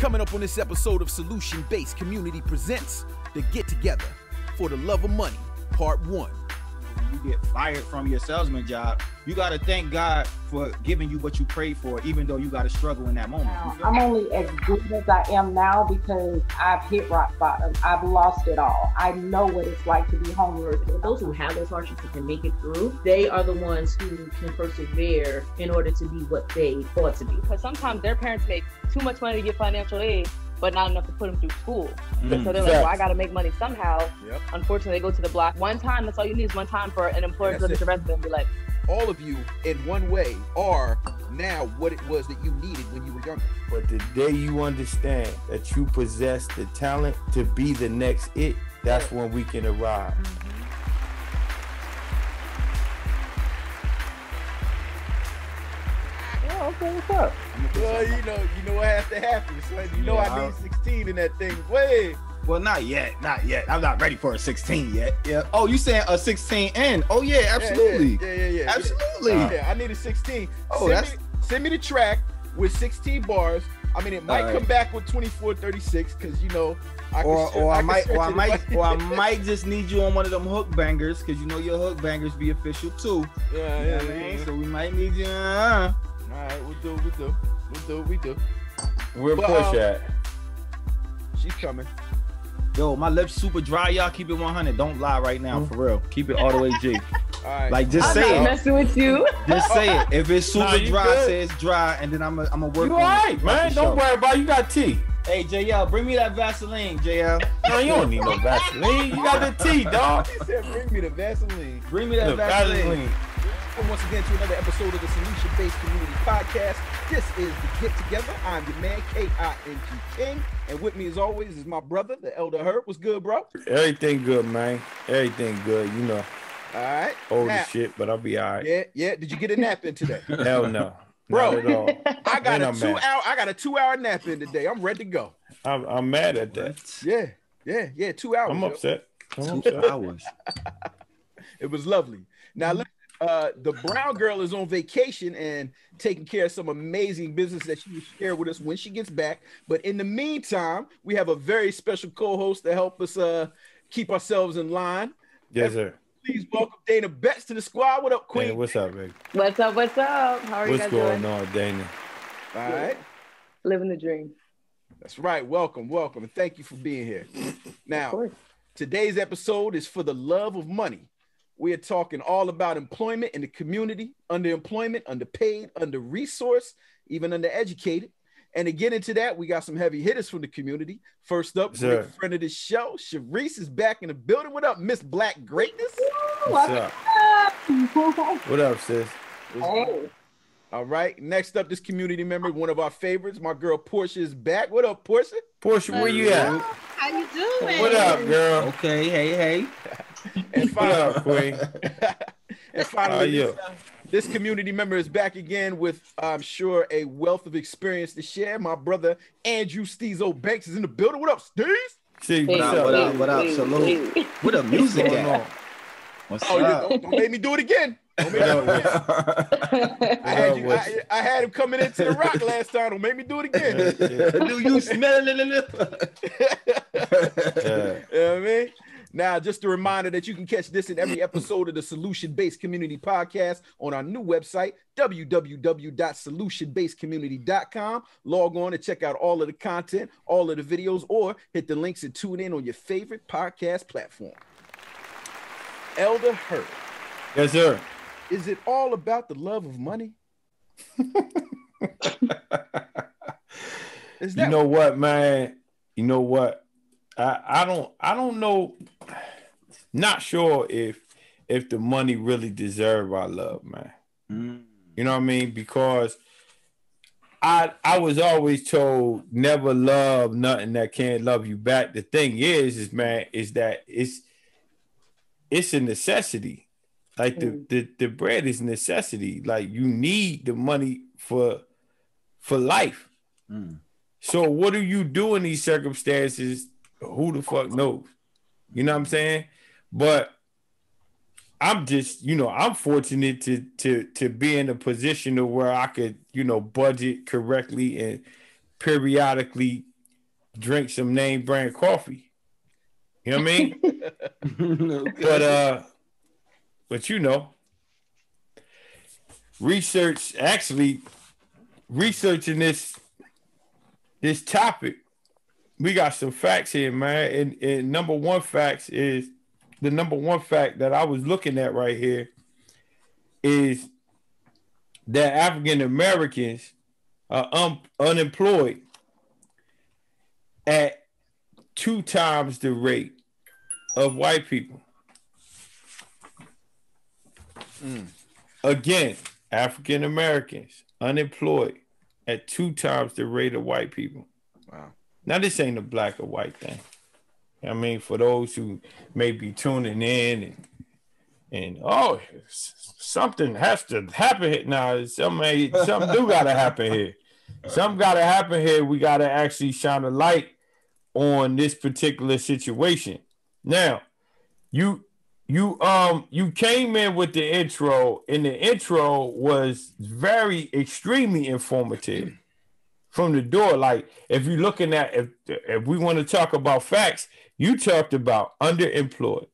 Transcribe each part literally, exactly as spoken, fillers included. Coming up on this episode of Solution Based Community Presents The Get Together for the Love of Money, Part One. When you get fired from your salesman job, you got to thank God for giving you what you prayed for, even though you got to struggle in that moment. Now, I'm only as good as I am now because I've hit rock bottom. I've lost it all. I know what it's like to be homeless. Those who have those hardships and can make it through, they are the ones who can persevere in order to be what they ought to be. Because sometimes their parents make too much money to get financial aid, but not enough to put them through school. Mm, so they're like, well, I gotta make money somehow. Yep. Unfortunately, they go to the block one time. That's all you need is one time for an employer to look at the rest of them and be like, all of you in one way are now what it was that you needed when you were younger. But the day you understand that you possess the talent to be the next it, that's when we can arrive. Mm-hmm. Okay, what's up? Well, you know, you know what has to happen, son. You know, yeah, I need sixteen in that thing. Wait. Well, not yet, not yet. I'm not ready for a sixteen yet. Yeah. Oh, you saying a sixteen N? Oh yeah, absolutely. Yeah, yeah, yeah. yeah absolutely. Yeah. yeah, I need a sixteen. Oh, send that's me, send me the track with sixteen bars. I mean, it might right. come back with twenty-four thirty-six because, you know, I or, can, or I, I can might, or I might, or I might just need you on one of them hook bangers because you know your hook bangers be official too. Yeah, yeah, you know yeah, yeah. So we might need you. Uh, All right, we'll do, we'll do, we'll do, we do. Where Porshea at? She's coming. Yo, my lips super dry, y'all. Keep it one hundred. Don't lie right now, mm-hmm. for real. Keep it all the way G. All right. Like, just I'm say not it. Messing with you. Just say it. If it's super nah, dry, good. Say it's dry, and then I'm a, I'm a work. You all right, man? Don't worry about it. You got tea. Hey, J L, bring me that Vaseline, J L. No, you don't need no Vaseline. You got the tea, dog. He said, bring me the Vaseline. Bring me that the Vaseline. Vaseline. Once again to another episode of the Solution Based Community Podcast. This is The Get Together. I'm your man, K I N G King. And with me as always is my brother, the Elder Herb. What's good, bro? Everything good, man. Everything good, you know. All right. Old as shit, but I'll be all right. Yeah, yeah. Did you get a nap in today? Hell no. Bro, not at all. I got a two hour, I got a two hour nap in today. I'm ready to go. I'm, I'm mad at that. Yeah, yeah, yeah. Two hours. I'm upset. I'm two hours. It was lovely. Now let's Uh, the brown girl is on vacation and taking care of some amazing business that she will share with us when she gets back. But in the meantime, we have a very special co-host to help us uh, keep ourselves in line. Yes, sir. Please welcome Dana Betts to the squad. What up, Queen? Hey, what's up, Rick? What's up, what's up? How are you guys doing? What's going on, Dana? All right. Living the dream. That's right. Welcome, welcome. And thank you for being here. Now, today's episode is for the love of money. We are talking all about employment in the community, underemployment, underpaid, under-resourced, even undereducated. And to get into that, we got some heavy hitters from the community. First up, yes, a friend of this show, Sharice is back in the building. What up, Miss Black Greatness? Ooh, what's up? up? What up, sis? Hey. All right. Next up, this community member, one of our favorites, my girl Porshea is back. What up, Porshea? Porshea, where you at? How you doing? What up, girl? Okay, hey, hey. And finally, and finally this, uh, this community member is back again with, I'm sure, a wealth of experience to share. My brother, Andrew Steezo Banks, is in the building. What up, Steez? Hey, what, up, what up, what up, salute. Hey. What up, music going on? What's oh, up? Don't, don't make me do it again. Don't make me do it again. I, had you, I, I had him coming into the rock last time. Don't make me do it again. Do you smell it? You know what I mean? Now, just a reminder that you can catch this in every episode of the Solution-Based Community Podcast on our new website, w w w dot solution based community dot com. Log on and check out all of the content, all of the videos, or hit the links and tune in on your favorite podcast platform. Elder Herb. Yes, sir. Is it all about the love of money? Is that you know what, man? You know what? I, I don't I don't know, not sure if if the money really deserve our love, man. Mm. You know what I mean? Because I I was always told never love nothing that can't love you back. The thing is, is man, is that it's it's a necessity. Like the mm. the, the bread is a necessity. Like you need the money for for life. Mm. So what do you do in these circumstances? Who the fuck knows? You know what I'm saying? But I'm just, you know, I'm fortunate to to to be in a position to where I could, you know, budget correctly and periodically drink some name brand coffee. You know what I mean? Okay. But uh, but you know, research actually researching this this topic, we got some facts here, man. And, and number one facts is the number one fact that I was looking at right here is that African Americans are un- unemployed at two times the rate of white people. Mm. Again, African Americans unemployed at two times the rate of white people. Wow. Now, this ain't a black or white thing. I mean, for those who may be tuning in and, and oh, something has to happen here. Now, something, something do got to happen here. Something got to happen here. We got to actually shine a light on this particular situation. Now, you you um you came in with the intro, and the intro was very extremely informative from the door. Like, if you're looking at, if if we want to talk about facts, you talked about underemployed.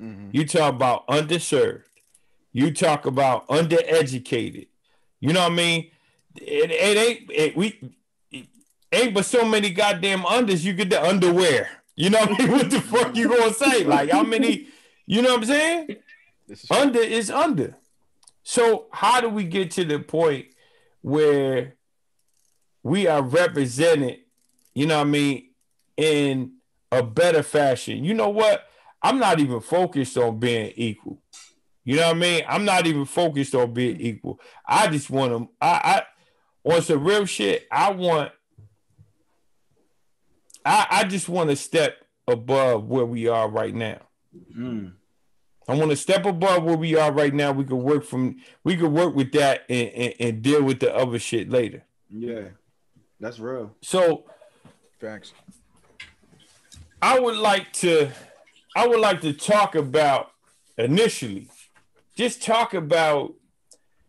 Mm-hmm. You talk about underserved. You talk about undereducated. You know what I mean? It, it ain't it, we it ain't but so many goddamn unders. You get the underwear. You know what I mean? What the fuck you gonna say? Like, how many? You know what I'm saying? Is under true. Is under. So how do we get to the point where we are represented? You know what I mean? In a better fashion. You know what? I'm not even focused on being equal. You know what I mean? I'm not even focused on being equal. I just want them. I, I on some real shit. I want. I, I just want to step above where we are right now. Mm. I want to step above where we are right now. We could work from. We could work with that and, and, and deal with the other shit later. Yeah, that's real. So, facts. I would like to. I would like to talk about initially, just talk about,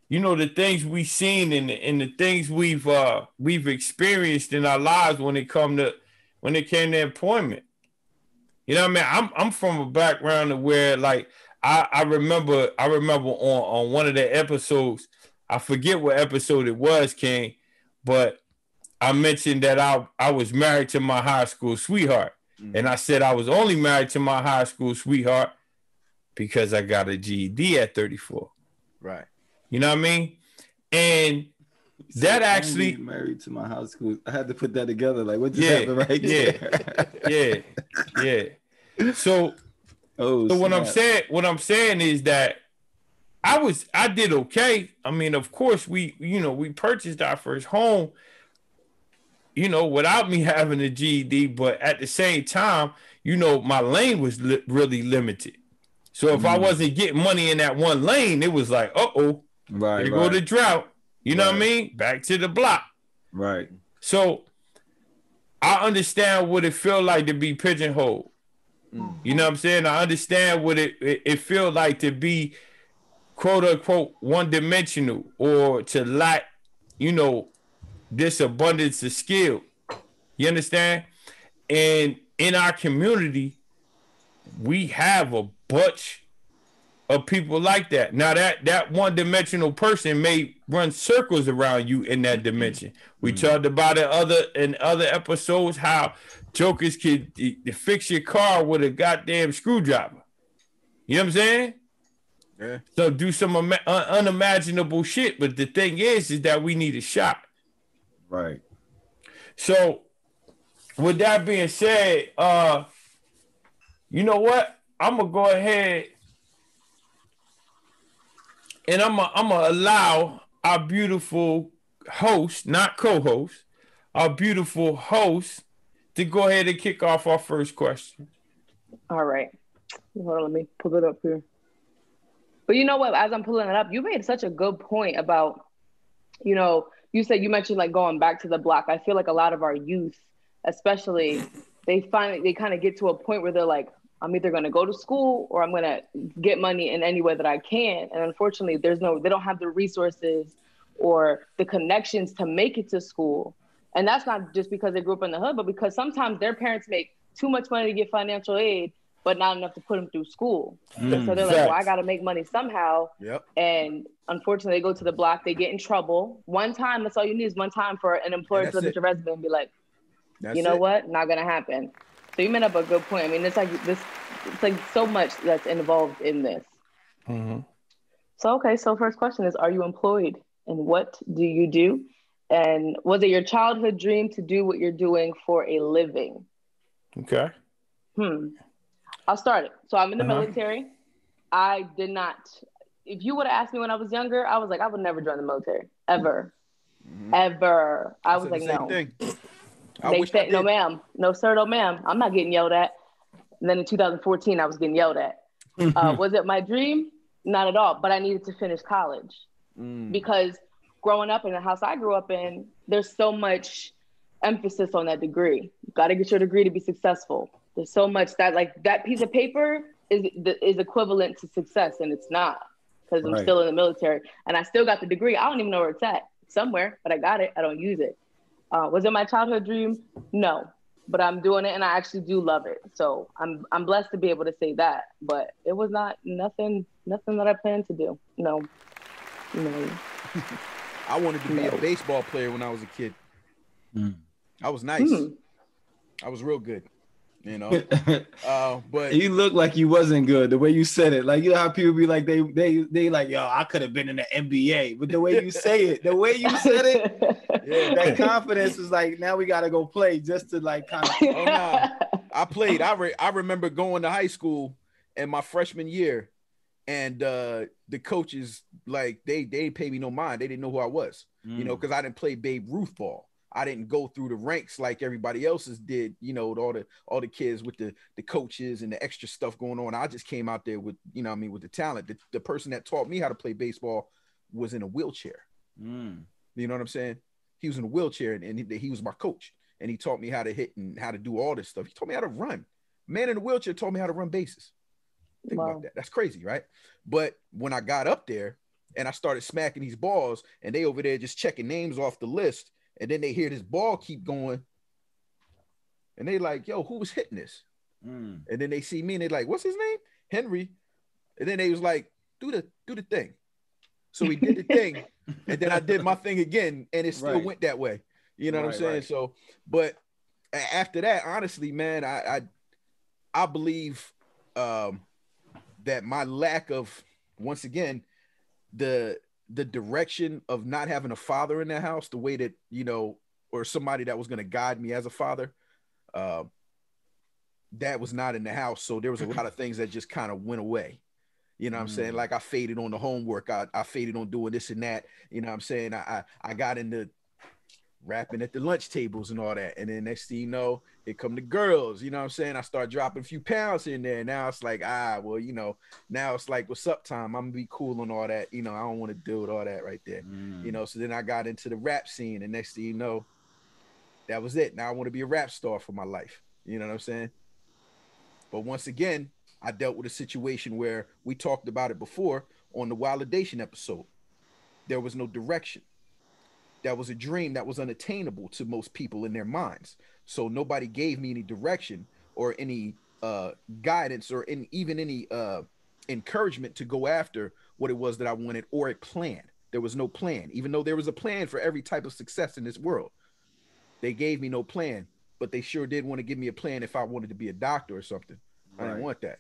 you know, the things we've seen and the, and the things we've uh, we've experienced in our lives when it come to when it came to employment. You know what I mean? I'm I'm from a background of where, like, I, I remember I remember on, on one of the episodes, I forget what episode it was, King, but I mentioned that I I was married to my high school sweetheart. And I said I was only married to my high school sweetheart because I got a G E D at thirty-four. Right. You know what I mean? And so that actually married to my high school. I had to put that together. Like, what just yeah, happened right there? Yeah. Yeah. Yeah. So, oh, so what I'm saying, what I'm saying is that I was I did okay. I mean, of course, we, you know, we purchased our first home, you know, without me having a G E D, but at the same time, you know, my lane was li- really limited. So if mm. I wasn't getting money in that one lane, it was like, uh-oh, right, here right. go the drought. You right. know what I mean? Back to the block. Right. So I understand what it felt like to be pigeonholed. Mm. You know what I'm saying? I understand what it, it, it felt like to be, quote unquote, one-dimensional, or to lack, you know, this abundance of skill. You understand? And in our community, we have a bunch of people like that. Now, that that one-dimensional person may run circles around you in that dimension. We mm-hmm. talked about it other in other episodes how jokers could fix your car with a goddamn screwdriver. You know what I'm saying? Yeah. So do some un- unimaginable shit. But the thing is, is that we need a shot. Right. So with that being said, uh, you know what? I'm going to go ahead and I'm going I'm to allow our beautiful host, not co-host, our beautiful host to go ahead and kick off our first question. All right. Hold on, let me pull it up here. But you know what? As I'm pulling it up, you made such a good point about, you know, you said, you mentioned like going back to the block. I feel like a lot of our youth, especially, they finally, they kind of get to a point where they're like, I'm either going to go to school or I'm going to get money in any way that I can. And unfortunately, there's no, they don't have the resources or the connections to make it to school. And that's not just because they grew up in the hood, but because sometimes their parents make too much money to get financial aid, but not enough to put them through school. Mm, so they're like, well, I got to make money somehow. Yep. And unfortunately, they go to the block, they get in trouble. One time, that's all you need is one time for an employer to look at your resume and be like, that's you know it. What? Not going to happen. So you made up a good point. I mean, it's like this, it's like so much that's involved in this. Mm-hmm. So, okay. So first question is, are you employed and what do you do? And was it your childhood dream to do what you're doing for a living? Okay. Hmm. I'll start it. So I'm in the uh-huh. military. I did not. If you would have asked me when I was younger, I was like, I would never join the military. Ever. Mm-hmm. Ever. I, I was like, the same no. Thing. I they wish said, I no, ma'am. No, sir, no, ma'am. I'm not getting yelled at. And then in two thousand fourteen, I was getting yelled at. uh, was it my dream? Not at all. But I needed to finish college. Mm. Because growing up in the house I grew up in, there's so much emphasis on that degree. You got to get your degree to be successful. There's so much that like that piece of paper is is equivalent to success, and it's not, because I'm right. still in the military and I still got the degree. I don't even know where it's at. It's somewhere, but I got it. I don't use it. Uh, was it my childhood dream? No, but I'm doing it and I actually do love it. So I'm I'm blessed to be able to say that. But it was not nothing nothing that I planned to do. No, no. I wanted to be no. a baseball player when I was a kid. Mm. I was nice. Mm. I was real good. You know, uh, but you look like you wasn't good the way you said it. Like, you know how people be like, they they they like, yo, I could have been in the N B A, but the way you say it, the way you said it, yeah, that confidence was like, now we gotta go play just to like kind of. Oh no, I played. I re- I remember going to high school in my freshman year, and uh, the coaches like they they didn't pay me no mind. They didn't know who I was, mm. you know, because I didn't play Babe Ruth ball. I didn't go through the ranks like everybody else's did, you know, with all the all the kids with the, the coaches and the extra stuff going on. I just came out there with, you know what I mean, with the talent. The, the person that taught me how to play baseball was in a wheelchair. Mm. You know what I'm saying? He was in a wheelchair, and, and he, he was my coach. And he taught me how to hit and how to do all this stuff. He taught me how to run. Man in a wheelchair taught me how to run bases. Think wow. about that. That's crazy, right? But when I got up there and I started smacking these balls, and they over there just checking names off the list, and then they hear this ball keep going, and they like, yo, who was hitting this? Mm. And then they see me, and they like, what's his name? Henry. And then they was like, do the do the thing. So we did the thing, and then I did my thing again, and it still right. went that way. You know right, what I'm saying? Right. So, but after that, honestly, man, I I, I believe um, that my lack of, once again, the the direction of not having a father in the house, the way that, you know, or somebody that was going to guide me as a father, uh, that was not in the house. So there was a lot of things that just kind of went away. You know what mm. I'm saying? Like, I faded on the homework. I, I faded on doing this and that. You know what I'm saying? I, I, I got into rapping at the lunch tables and all that. And then next thing you know, here come the girls. You know what I'm saying? I start dropping a few pounds in there. Now it's like, ah, well, you know, now it's like, what's up time? I'm gonna be cool and all that. You know, I don't want to deal with all that right there. Mm. You know, so then I got into the rap scene, and next thing you know, that was it. Now I want to be a rap star for my life. You know what I'm saying? But once again, I dealt with a situation where we talked about it before on the Wildation episode. There was no direction. That was a dream that was unattainable to most people in their minds. So nobody gave me any direction or any uh, guidance or any, even any uh, encouragement to go after what it was that I wanted, or a plan. There was no plan, even though there was a plan for every type of success in this world. They gave me no plan, but they sure did want to give me a plan if I wanted to be a doctor or something. Right. I didn't want that,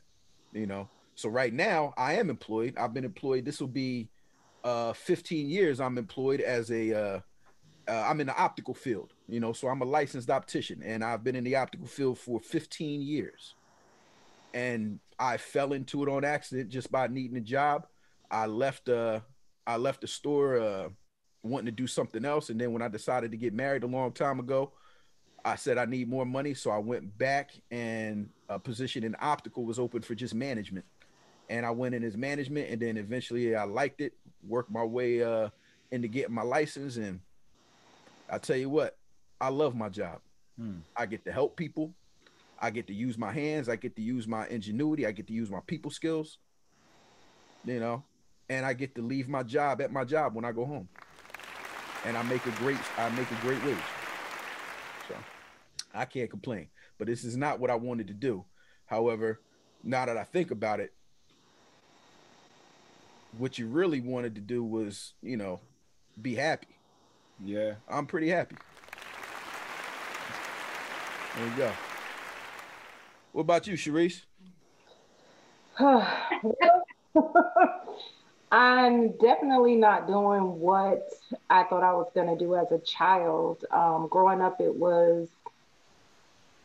you know? So right now I am employed. I've been employed. This will be uh, fifteen years I'm employed as a... Uh, Uh, I'm in the optical field, you know, so I'm a licensed optician, and I've been in the optical field for fifteen years, and I fell into it on accident just by needing a job. I left, uh, I left the store, uh, wanting to do something else. And then when I decided to get married a long time ago, I said, I need more money. So I went back, and a position in optical was open for just management. And I went in as management, and then eventually I liked it, worked my way, uh, into getting my license. And I tell you what, I love my job. Hmm. I get to help people. I get to use my hands. I get to use my ingenuity. I get to use my people skills, you know, and I get to leave my job at my job when I go home. And I make a great, I make a great wage. I can't complain. But this is not what I wanted to do. However, now that I think about it, what you really wanted to do was, you know, be happy. Yeah. I'm pretty happy. There you go. What about you, Sharice? I'm definitely not doing what I thought I was going to do as a child. Um, growing up, it was,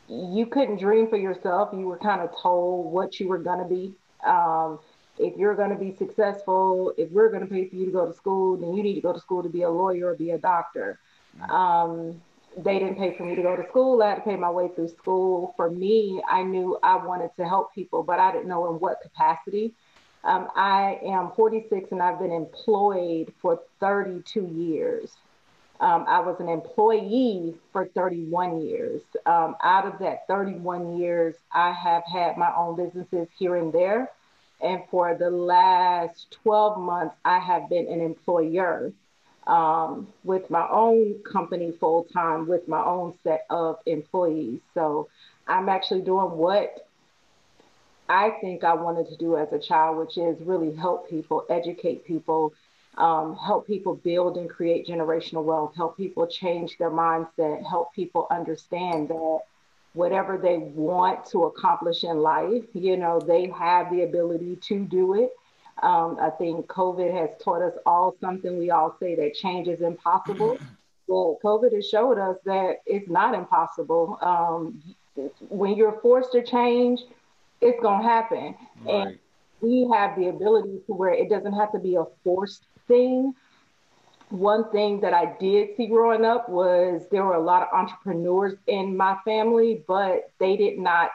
you couldn't dream for yourself. You were kind of told what you were going to be. Um, if you're going to be successful, if we're going to pay for you to go to school, then you need to go to school to be a lawyer or be a doctor. Um, they didn't pay for me to go to school. I had to pay my way through school. For me, I knew I wanted to help people, but I didn't know in what capacity. Um, I am forty-six and I've been employed for thirty-two years. Um, I was an employee for thirty-one years. Um, out of that thirty-one years, I have had my own businesses here and there. And for the last twelve months, I have been an employer um, with my own company full-time, with my own set of employees. So I'm actually doing what I think I wanted to do as a child, which is really help people, educate people, um, help people build and create generational wealth, help people change their mindset, help people understand that whatever they want to accomplish in life, you know, they have the ability to do it. Um, I think COVID has taught us all something. We all say that change is impossible. Well, COVID has showed us that it's not impossible. Um, when you're forced to change, it's going to happen. Right. And we have the ability to where it doesn't have to be a forced thing. One thing that I did see growing up was there were a lot of entrepreneurs in my family, but they did not,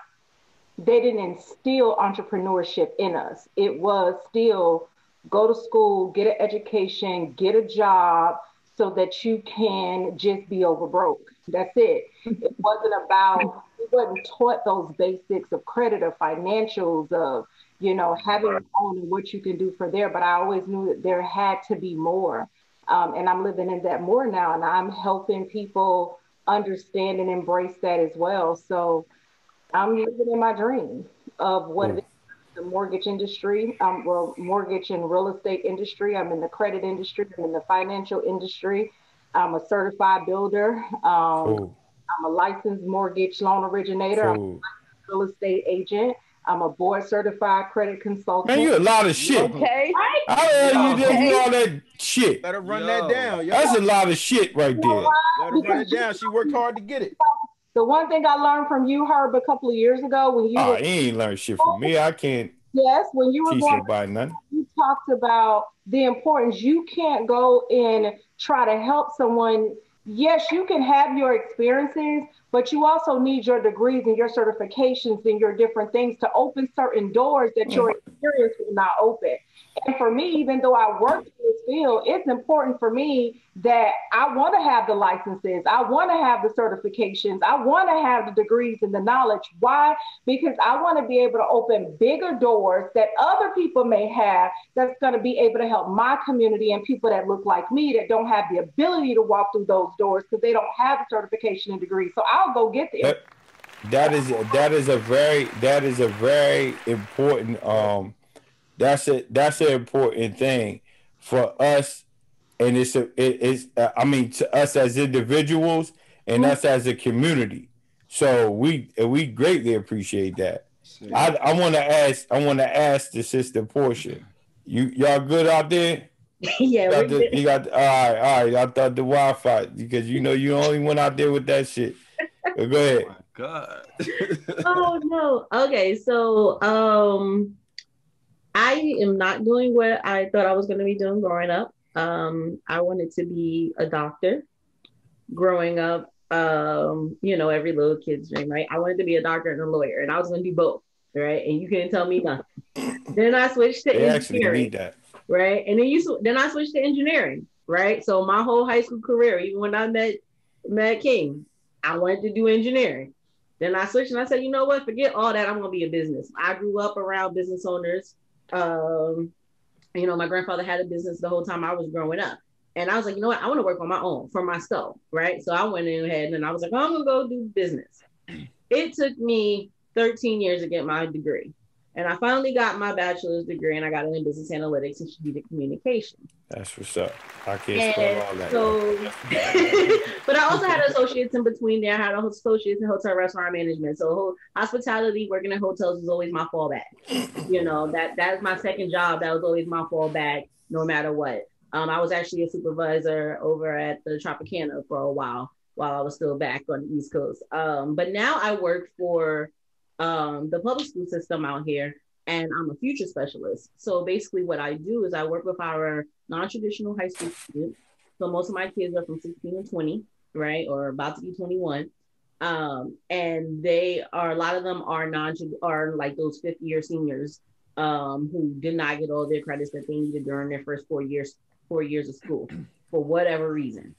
they didn't instill entrepreneurship in us. It was still go to school, get an education, get a job so that you can just be over broke. That's it. It wasn't about, it wasn't taught those basics of credit or financials of, you know, having your own and what you can do for there. But I always knew that there had to be more. Um, and I'm living in that more now, and I'm helping people understand and embrace that as well. So I'm living in my dream of what it is, the mortgage industry, um, well, mortgage and real estate industry. I'm in the credit industry. I'm in the financial industry. I'm a certified builder. Um, I'm a licensed mortgage loan originator. Ooh. I'm a licensed real estate agent. I'm a board certified credit consultant. Man, you a lot of shit. Okay. Right? I know you okay. did all that shit. Better run Yo. that down. Yo. That's a lot of shit right you know there. Better run it down. She worked hard to get it. The one thing I learned from you, Herb, a couple of years ago when you oh, were, he ain't learned shit from me. I can't. Yes, when you were going about nothing. You talked about the importance. You can't go and try to help someone. Yes, you can have your experiences, but you also need your degrees and your certifications and your different things to open certain doors that your experience will not open. And for me, even though I work in this field, it's important for me that I want to have the licenses. I want to have the certifications. I want to have the degrees and the knowledge. Why? Because I want to be able to open bigger doors that other people may have that's going to be able to help my community and people that look like me that don't have the ability to walk through those doors because they don't have the certification and degree. So I'll go get there. That, that is that is a very that is a very important um that's a that's an important thing for us, and it's a it is uh, I mean to us as individuals and mm-hmm. us as a community. So we we greatly appreciate that. Sure. I I want to ask I want to ask the sister Portia. You y'all good out there? Yeah, we're good. You got all right, all right. I thought the Wi-Fi because you know you only went out there with that shit. Go ahead. Oh my God. Oh no. Okay, so um. I am not doing what I thought I was going to be doing growing up. Um, I wanted to be a doctor growing up. Um, you know, every little kid's dream, right? I wanted to be a doctor and a lawyer, and I was going to do both, right? And you couldn't tell me nothing. Then I switched to they engineering, need that. Right? And then you, then I switched to engineering, right? So my whole high school career, even when I met met King, I wanted to do engineering. Then I switched and I said, you know what? Forget all that. I'm going to be a business. I grew up around business owners. Um, you know, my grandfather had a business the whole time I was growing up. And I was like, you know what? I want to work on my own for myself, right? So I went in ahead and I was like, oh, I'm going to go do business. It took me thirteen years to get my degree. And I finally got my bachelor's degree and I got it in business analytics and strategic communication. That's what's up. I can't spell all that. So, but I also had associates in between there. I had an associates in hotel restaurant management. So hospitality, working at hotels was always my fallback. You know, that that is my second job. That was always my fallback, no matter what. Um, I was actually a supervisor over at the Tropicana for a while, while I was still back on the East Coast. Um, but now I work for um, the public school system out here, and I'm a future specialist. So basically what I do is I work with our non-traditional high school students. So most of my kids are from sixteen to twenty, right? Or about to be twenty-one. Um, and they are, a lot of them are non are like those fifth year seniors um, who did not get all their credits that they needed during their first four years four years of school for whatever reason.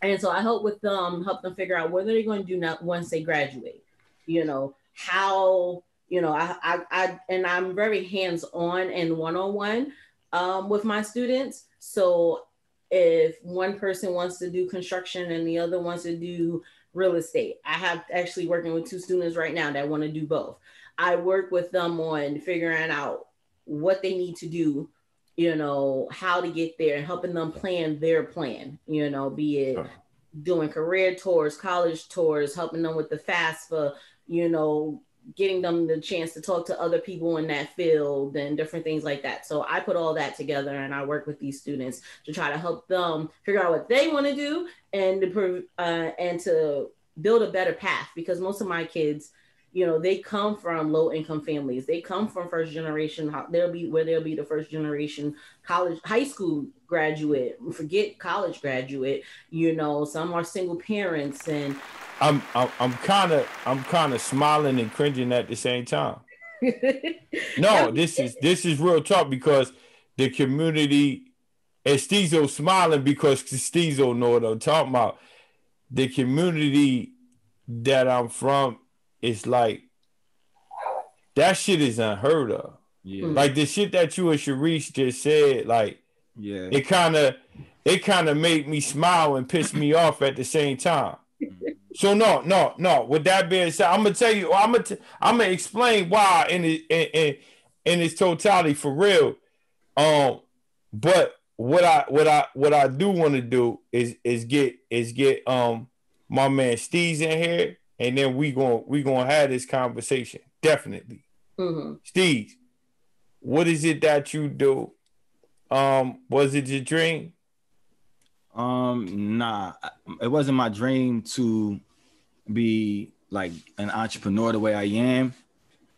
And so I help with them, help them figure out what they're going to do now once they graduate, you know, how, you know, I, I, I and I'm very hands-on and one-on-one um, with my students. So if one person wants to do construction and the other wants to do real estate, I have actually working with two students right now that want to do both. I work with them on figuring out what they need to do, you know, how to get there and helping them plan their plan, you know, be it doing career tours, college tours, helping them with the FAFSA, you know, getting them the chance to talk to other people in that field and different things like that. So I put all that together and I work with these students to try to help them figure out what they want to do and to, uh, and to build a better path, because most of my kids, you know, they come from low income families. They come from first generation. They'll be where they'll be the first generation college, high school graduate, forget college graduate. You know, some are single parents. And I'm I'm kind of I'm kind of smiling and cringing at the same time. No, this is this is real talk, because the community, and Steezo smiling because Steezo know what I'm talking about. The community that I'm from, it's like, that shit is unheard of. Yeah. Like the shit that you and Sharice just said, like, yeah, it kind of, it kind of made me smile and piss me off at the same time. So no, no, no. With that being said, I'm gonna tell you, I'm gonna, t- I'm gonna explain why in it, in, in in its totality for real. Um, but what I, what I, what I do want to do is, is get, is get um my man Steez in here. And then we gonna we gonna have this conversation, definitely. Mm-hmm. Steve, what is it that you do? Um, was it your dream? Um, nah, it wasn't my dream to be like an entrepreneur the way I am.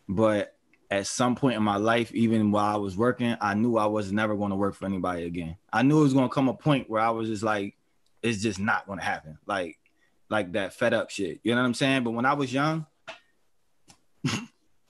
But at some point in my life, even while I was working, I knew I was never going to work for anybody again. I knew it was gonna come a point where I was just like, it's just not gonna happen. Like. Like that fed up shit, you know what I'm saying? But when I was young,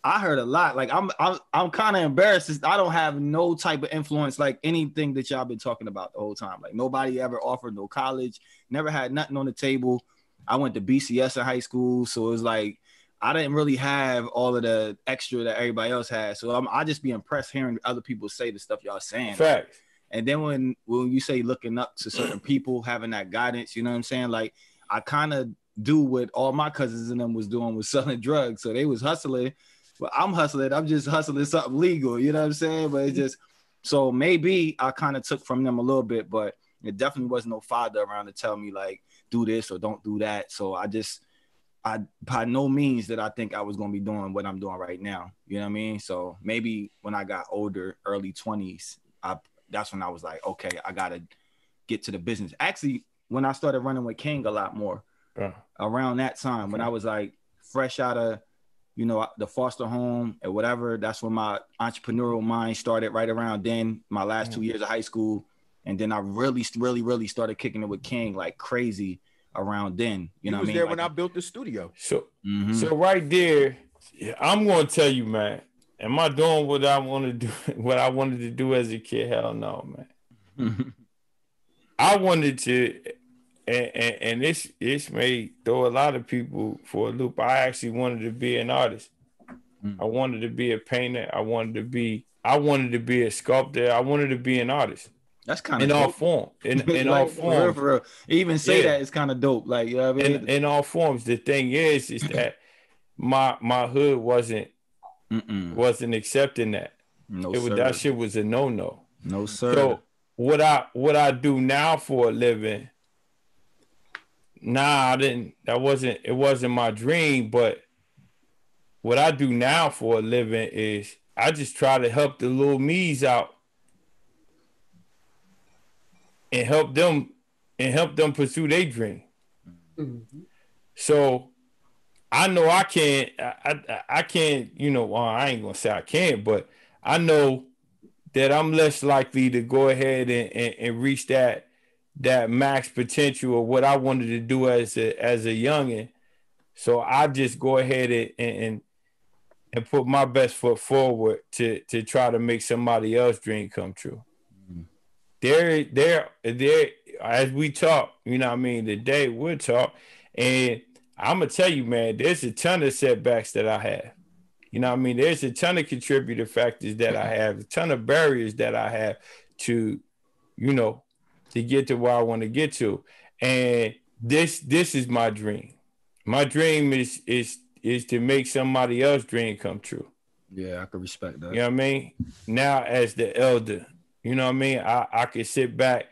I heard a lot. Like I'm, I'm, I'm kind of embarrassed. I don't have no type of influence, like anything that y'all been talking about the whole time. Like nobody ever offered no college, never had nothing on the table. I went to B C S in high school, so it was like I didn't really have all of the extra that everybody else had. So I'm, I just be impressed hearing other people say the stuff y'all saying. Facts. And then when when you say looking up to certain people, having that guidance, you know what I'm saying? Like, I kind of do what all my cousins and them was doing, was selling drugs. So they was hustling, but I'm hustling. I'm just hustling something legal, you know what I'm saying? But it's just, so maybe I kind of took from them a little bit, but it definitely wasn't no father around to tell me like, do this or don't do that. So I just, I by no means that I think I was going to be doing what I'm doing right now. You know what I mean? So maybe when I got older, early twenties, I that's when I was like, okay, I got to get to the business. Actually, when I started running with King a lot more, yeah, around that time, okay, when I was like fresh out of, you know, the foster home and whatever, that's when my entrepreneurial mind started right around then, my last mm-hmm. two years of high school. And then I really, really, really started kicking it with King like crazy around then. You he know what I mean? There like, when I built the studio. So, mm-hmm. so right there, I'm going to tell you, man, am I doing what I want to do, what I wanted to do as a kid? Hell no, man. I wanted to, And, and, and this this may throw a lot of people for a loop. I actually wanted to be an artist. Mm. I wanted to be a painter. I wanted to be I wanted to be a sculptor. I wanted to be an artist. That's kind of in dope. all form. In, in like, all forms. For real. Even say yeah. that is kind of dope. Like, you know what I mean? In, in all forms. The thing is, is that my my hood wasn't Mm-mm. wasn't accepting that. No, it was, sir. That shit was a no no. No, sir. So what I what I do now for a living, nah, I didn't. That wasn't. It wasn't my dream, but what I do now for a living is I just try to help the little me's out and help them and help them pursue their dream. Mm-hmm. So I know I can't. I, I I can't. You know, I ain't gonna say I can't, but I know that I'm less likely to go ahead and, and, and reach that that max potential of what I wanted to do as a as a youngin. So I just go ahead and, and and put my best foot forward to to try to make somebody else's dream come true. Mm-hmm. There, there, there. As we talk, you know what I mean. Today we'll talk, and I'm gonna tell you, man. There's a ton of setbacks that I had. You know what I mean. There's a ton of contributor factors that I have. A ton of barriers that I have to, you know, to get to where I want to get to. And this, this is my dream. My dream is is is to make somebody else's dream come true. Yeah, I can respect that. You know what I mean? Now as the elder, you know what I mean? I, I can sit back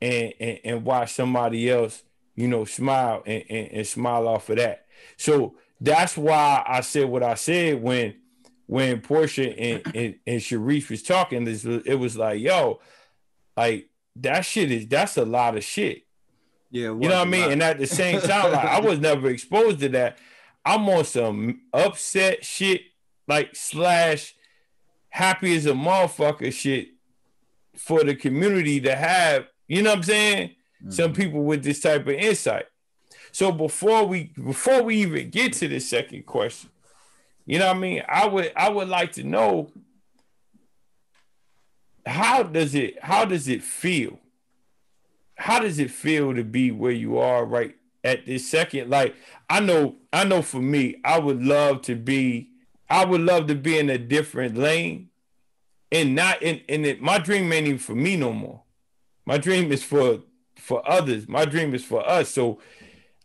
and, and and watch somebody else, you know, smile and, and, and smile off of that. So that's why I said what I said when when Portia and, and, and Sharice was talking. This it was like, yo, like that shit is that's a lot of shit. Yeah, you know what I mean? Lot. And at the same time, like, I was never exposed to that. I'm on some upset shit, like slash happy as a motherfucker shit for the community to have, you know what I'm saying? Mm-hmm. Some people with this type of insight. So before we before we even get to the second question, you know what I mean? I would I would like to know how does it how does it feel? How does it feel to be where you are right at this second? Like, I know, I know for me, I would love to be, I would love to be in a different lane and not in, in it. My dream ain't even for me no more. My dream is for, for others. My dream is for us. So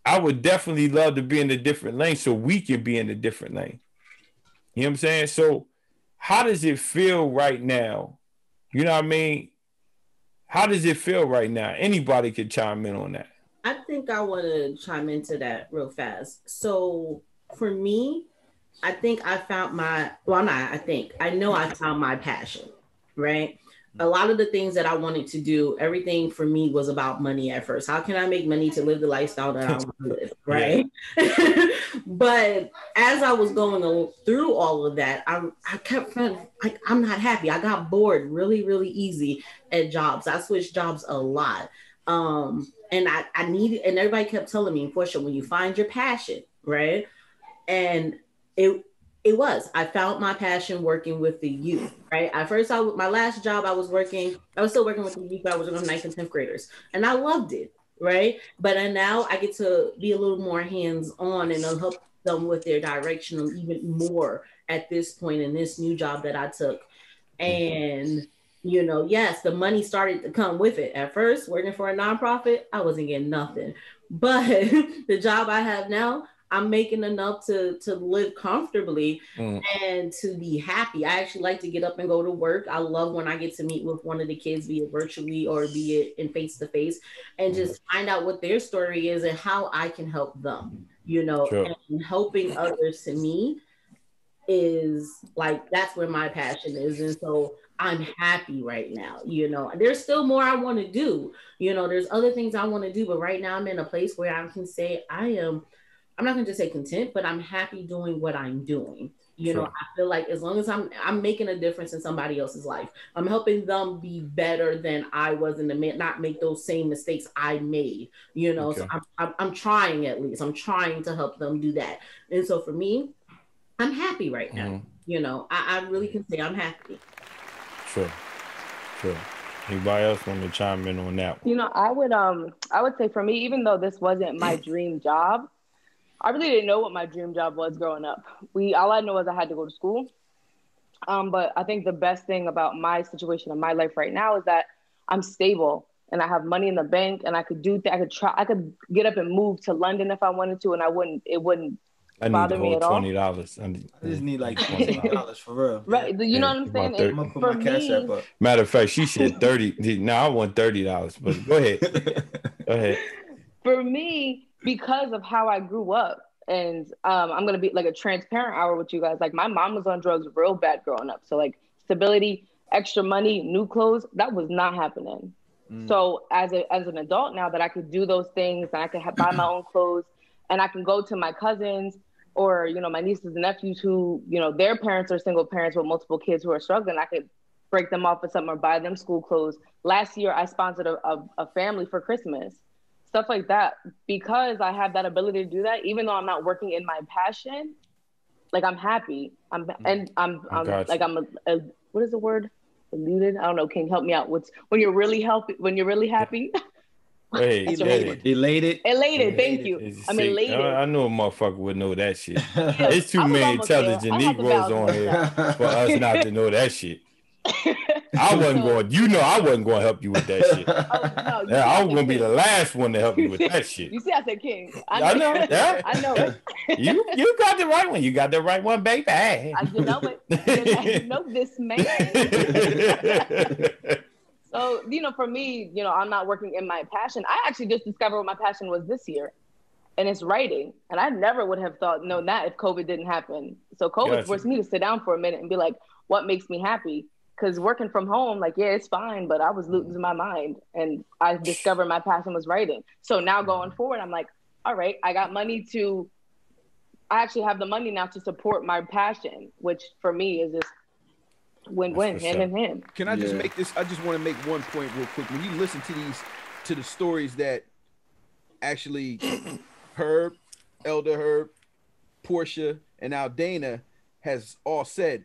I would definitely love to be in a different lane so we can be in a different lane. You know what I'm saying? So how does it feel right now? You know what I mean? How does it feel right now? Anybody could chime in on that. I think I want to chime into that real fast. So for me, I think I found my, well, not I think, I know I found my passion, right? A lot of the things that I wanted to do, everything for me was about money at first. How can I make money to live the lifestyle that I want to live, right? But as I was going through all of that, I, I kept feeling like I'm not happy. I got bored really, really easy at jobs. I switched jobs a lot. Um, and I, I needed, and everybody kept telling me, Portia, when you find your passion, right? And it it was, I found my passion working with the youth, right? At first, I, my last job I was working, I was still working with the youth, but I was working with ninth and tenth graders. And I loved it. Right. But I, now I get to be a little more hands on and I'll help them with their direction even more at this point in this new job that I took. And, you know, yes, the money started to come with it. At first, working for a nonprofit, I wasn't getting nothing. But the job I have now, I'm making enough to, to live comfortably mm. and to be happy. I actually like to get up and go to work. I love when I get to meet with one of the kids, be it virtually or be it in face-to-face, and mm. just find out what their story is and how I can help them, you know, sure. and helping others to me is like, that's where my passion is. And so I'm happy right now, you know, there's still more I want to do, you know, there's other things I want to do, but right now I'm in a place where I can say I am, I'm not going to just say content, but I'm happy doing what I'm doing. You sure. know, I feel like as long as I'm, I'm making a difference in somebody else's life, I'm helping them be better than I was in the minute, not make those same mistakes I made, you know, okay. so I'm, I'm, I'm trying at least, I'm trying to help them do that. And so for me, I'm happy right now. Mm-hmm. You know, I, I really can say I'm happy. Sure. Sure. Anybody else want to chime in on that one? You know, I would, um, I would say for me, even though this wasn't my dream job, I really didn't know what my dream job was growing up. We all I know is I had to go to school. Um, but I think the best thing about my situation in my life right now is that I'm stable and I have money in the bank and I could do th- I could try I could get up and move to London if I wanted to and I wouldn't it wouldn't I need bother the whole me at twenty dollars. All. I, need, I just need like twenty dollars for real. Right. You know yeah, what I'm saying? I'm for my cash app up. Matter of fact, she said thirty dollars. No, I want thirty dollars, but go ahead. Go ahead. For me, because of how I grew up, and um, I'm going to be like a transparent hour with you guys. Like my mom was on drugs real bad growing up. So like stability, extra money, new clothes, that was not happening. Mm. So as a as an adult now that I could do those things and I could have, buy my own clothes and I can go to my cousins or, you know, my nieces and nephews who, you know, their parents are single parents with multiple kids who are struggling. I could break them off with something or buy them school clothes. Last year, I sponsored a, a, a family for Christmas, stuff like that. Because I have that ability to do that, even though I'm not working in my passion, like I'm happy. I'm and I'm, I'm oh, like I'm a, a what is the word? Eluded? I don't know. King, help me out. What's when you're really helpy? When you're really happy. Wait, elated. elated, elated, thank you. It's I'm sick. elated. I, I know a motherfucker would know that shit. Yeah, it's too many intelligent Negroes on here for us not to know that shit. I wasn't going, you know, I wasn't going to help you with that shit. Oh, no, yeah, I was going to be the last one to help you with that shit. You see, I said, King, I know, I know, yeah. I know it. You, you got the right one, you got the right one, baby. I know it. I know this man. So, you know, for me, you know, I'm not working in my passion. I actually just discovered what my passion was this year, and it's writing. And I never would have thought, known that if COVID didn't happen. So COVID gotcha. Forced me to sit down for a minute and be like, what makes me happy? Because working from home, like, yeah, it's fine, but I was losing my mind. And I discovered my passion was writing. So now going forward, I'm like, all right, I got money to, I actually have the money now to support my passion, which for me is just, win-win, hand in hand. Can I just yeah. make this? I just want to make one point real quick. When you listen to these, to the stories that actually Herb, Elder Herb, Porshea, and now Dana has all said,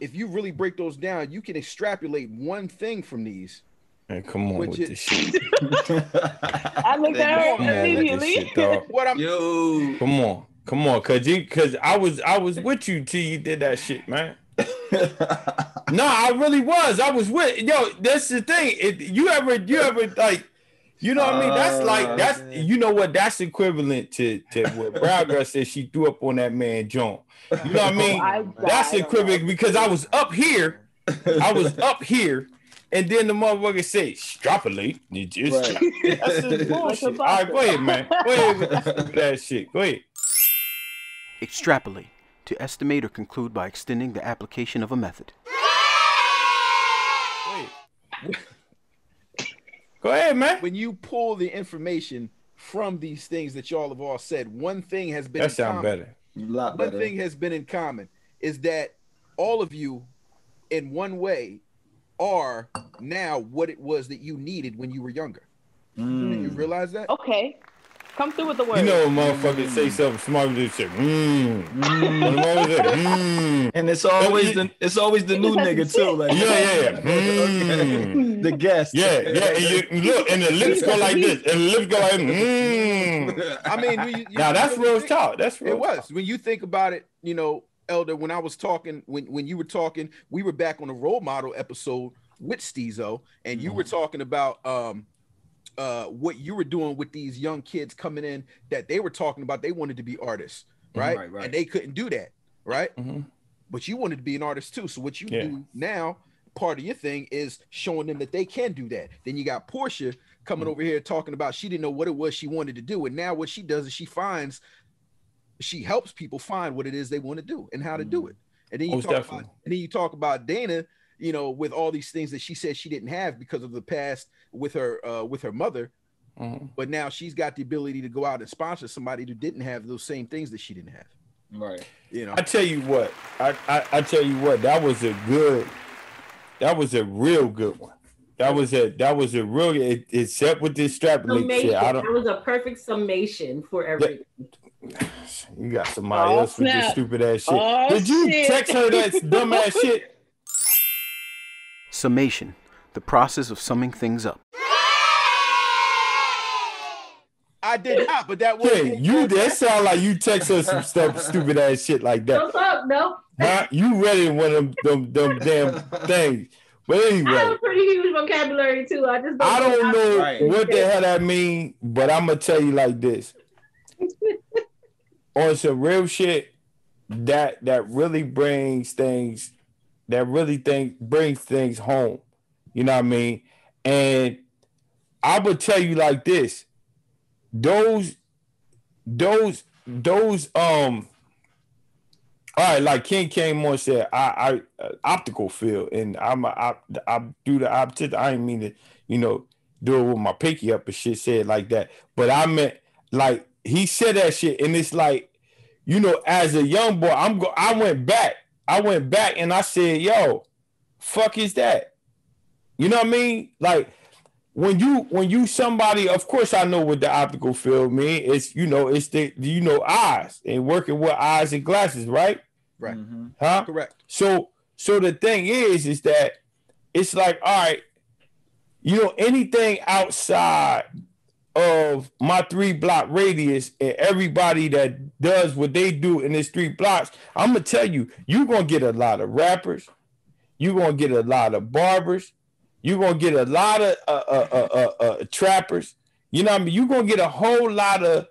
if you really break those down, you can extrapolate one thing from these. Man, come on with is, this shit. I looked at her immediately. Shit, what I'm, Yo. Come on, come on, cause you, cause I was, I was with you till you did that shit, man. No, I really was. I was with yo. That's the thing. If you ever, you ever like, you know what uh, I mean? That's like that's man. You know what? That's equivalent to to what Browgirl said. She threw up on that man John. You know what I mean? I, that's I, equivalent I because I was up here. I was up here, and then the motherfucker said, "Extrapolate." You just right. That's just bullshit. All right, go ahead, man. Go ahead with that shit. Go ahead. Extrapolate. To estimate or conclude by extending the application of a method. Wait. Go ahead, man. When you pull the information from these things that y'all have all said, one thing has been that sounds better. A lot better. One thing has been in common is that all of you, in one way, are now what it was that you needed when you were younger. Mm. Did you realize that? Okay. Come through with the word. You know, motherfuckers mm. say something smart and do shit. Mmm. Mmm. And it's always the it's always the new nigga too. Like yeah, yeah, yeah. Mm. The guest. Yeah, yeah. And you, look, and the lips go like this, and the lips go like mmm. I mean, we, you now know, that's real talk. That's real. It was talk. When you think about it, you know, Elder. When I was talking, when when you were talking, we were back on a role model episode with Steezo, and you mm. were talking about. um Uh, what you were doing with these young kids coming in that they were talking about they wanted to be artists, right? Right, right. And they couldn't do that, right? Mm-hmm. But you wanted to be an artist too. So what you yeah. do now, part of your thing is showing them that they can do that. Then you got Porshea coming mm-hmm. over here talking about she didn't know what it was she wanted to do. And now what she does is she finds, she helps people find what it is they want to do and how mm-hmm. to do it. And then you Most talk definitely. about, and then you talk about Dana, you know, with all these things that she said she didn't have because of the past with her uh, with her mother. Mm-hmm. But now she's got the ability to go out and sponsor somebody who didn't have those same things that she didn't have. Right. You know, I tell you what, I, I, I tell you what, that was a good, that was a real good one. That was a, that was a real, it, except with this strap. Shit, I don't, that was a perfect summation for everything. You got somebody oh, else snap. with this stupid ass shit. Oh, Did you shit. text her that dumb ass shit? Summation, the process of summing things up. I did not, but that was yeah, you. That sound like you text us some stuff, stupid ass shit like that. What's up? Nope. Huh? You read it one of them, them, them damn things But anyway, I have a pretty huge vocabulary too. I just don't I don't know, know right. what the hell that mean, but I'm gonna tell you like this. On some real shit, that that really brings things, that really thing brings things home. You know what I mean? And I would tell you like this: those, those, those. Um. All right, like King came on and said, I, I, uh, optical field, and I'm, a, I, I do the optic. I didn't mean to, you know, do it with my pinky up and shit. Said like that, but I meant like he said that shit, and it's like, you know, as a young boy, I'm go. I went back. I went back, and I said, "Yo, fuck is that?" You know what I mean? Like when you, when you somebody, of course I know what the optical field mean. It's, you know, it's the, you know, eyes and working with eyes and glasses, right? Right. Mm-hmm. Huh? Correct. So, so the thing is, is that it's like, all right, you know, anything outside of my three block radius and everybody that does what they do in this three blocks, I'm going to tell you, you're going to get a lot of rappers. You're going to get a lot of barbers. You're going to get a lot of uh, uh, uh, uh, uh, trappers. You know what I mean? You're going to get a whole lot of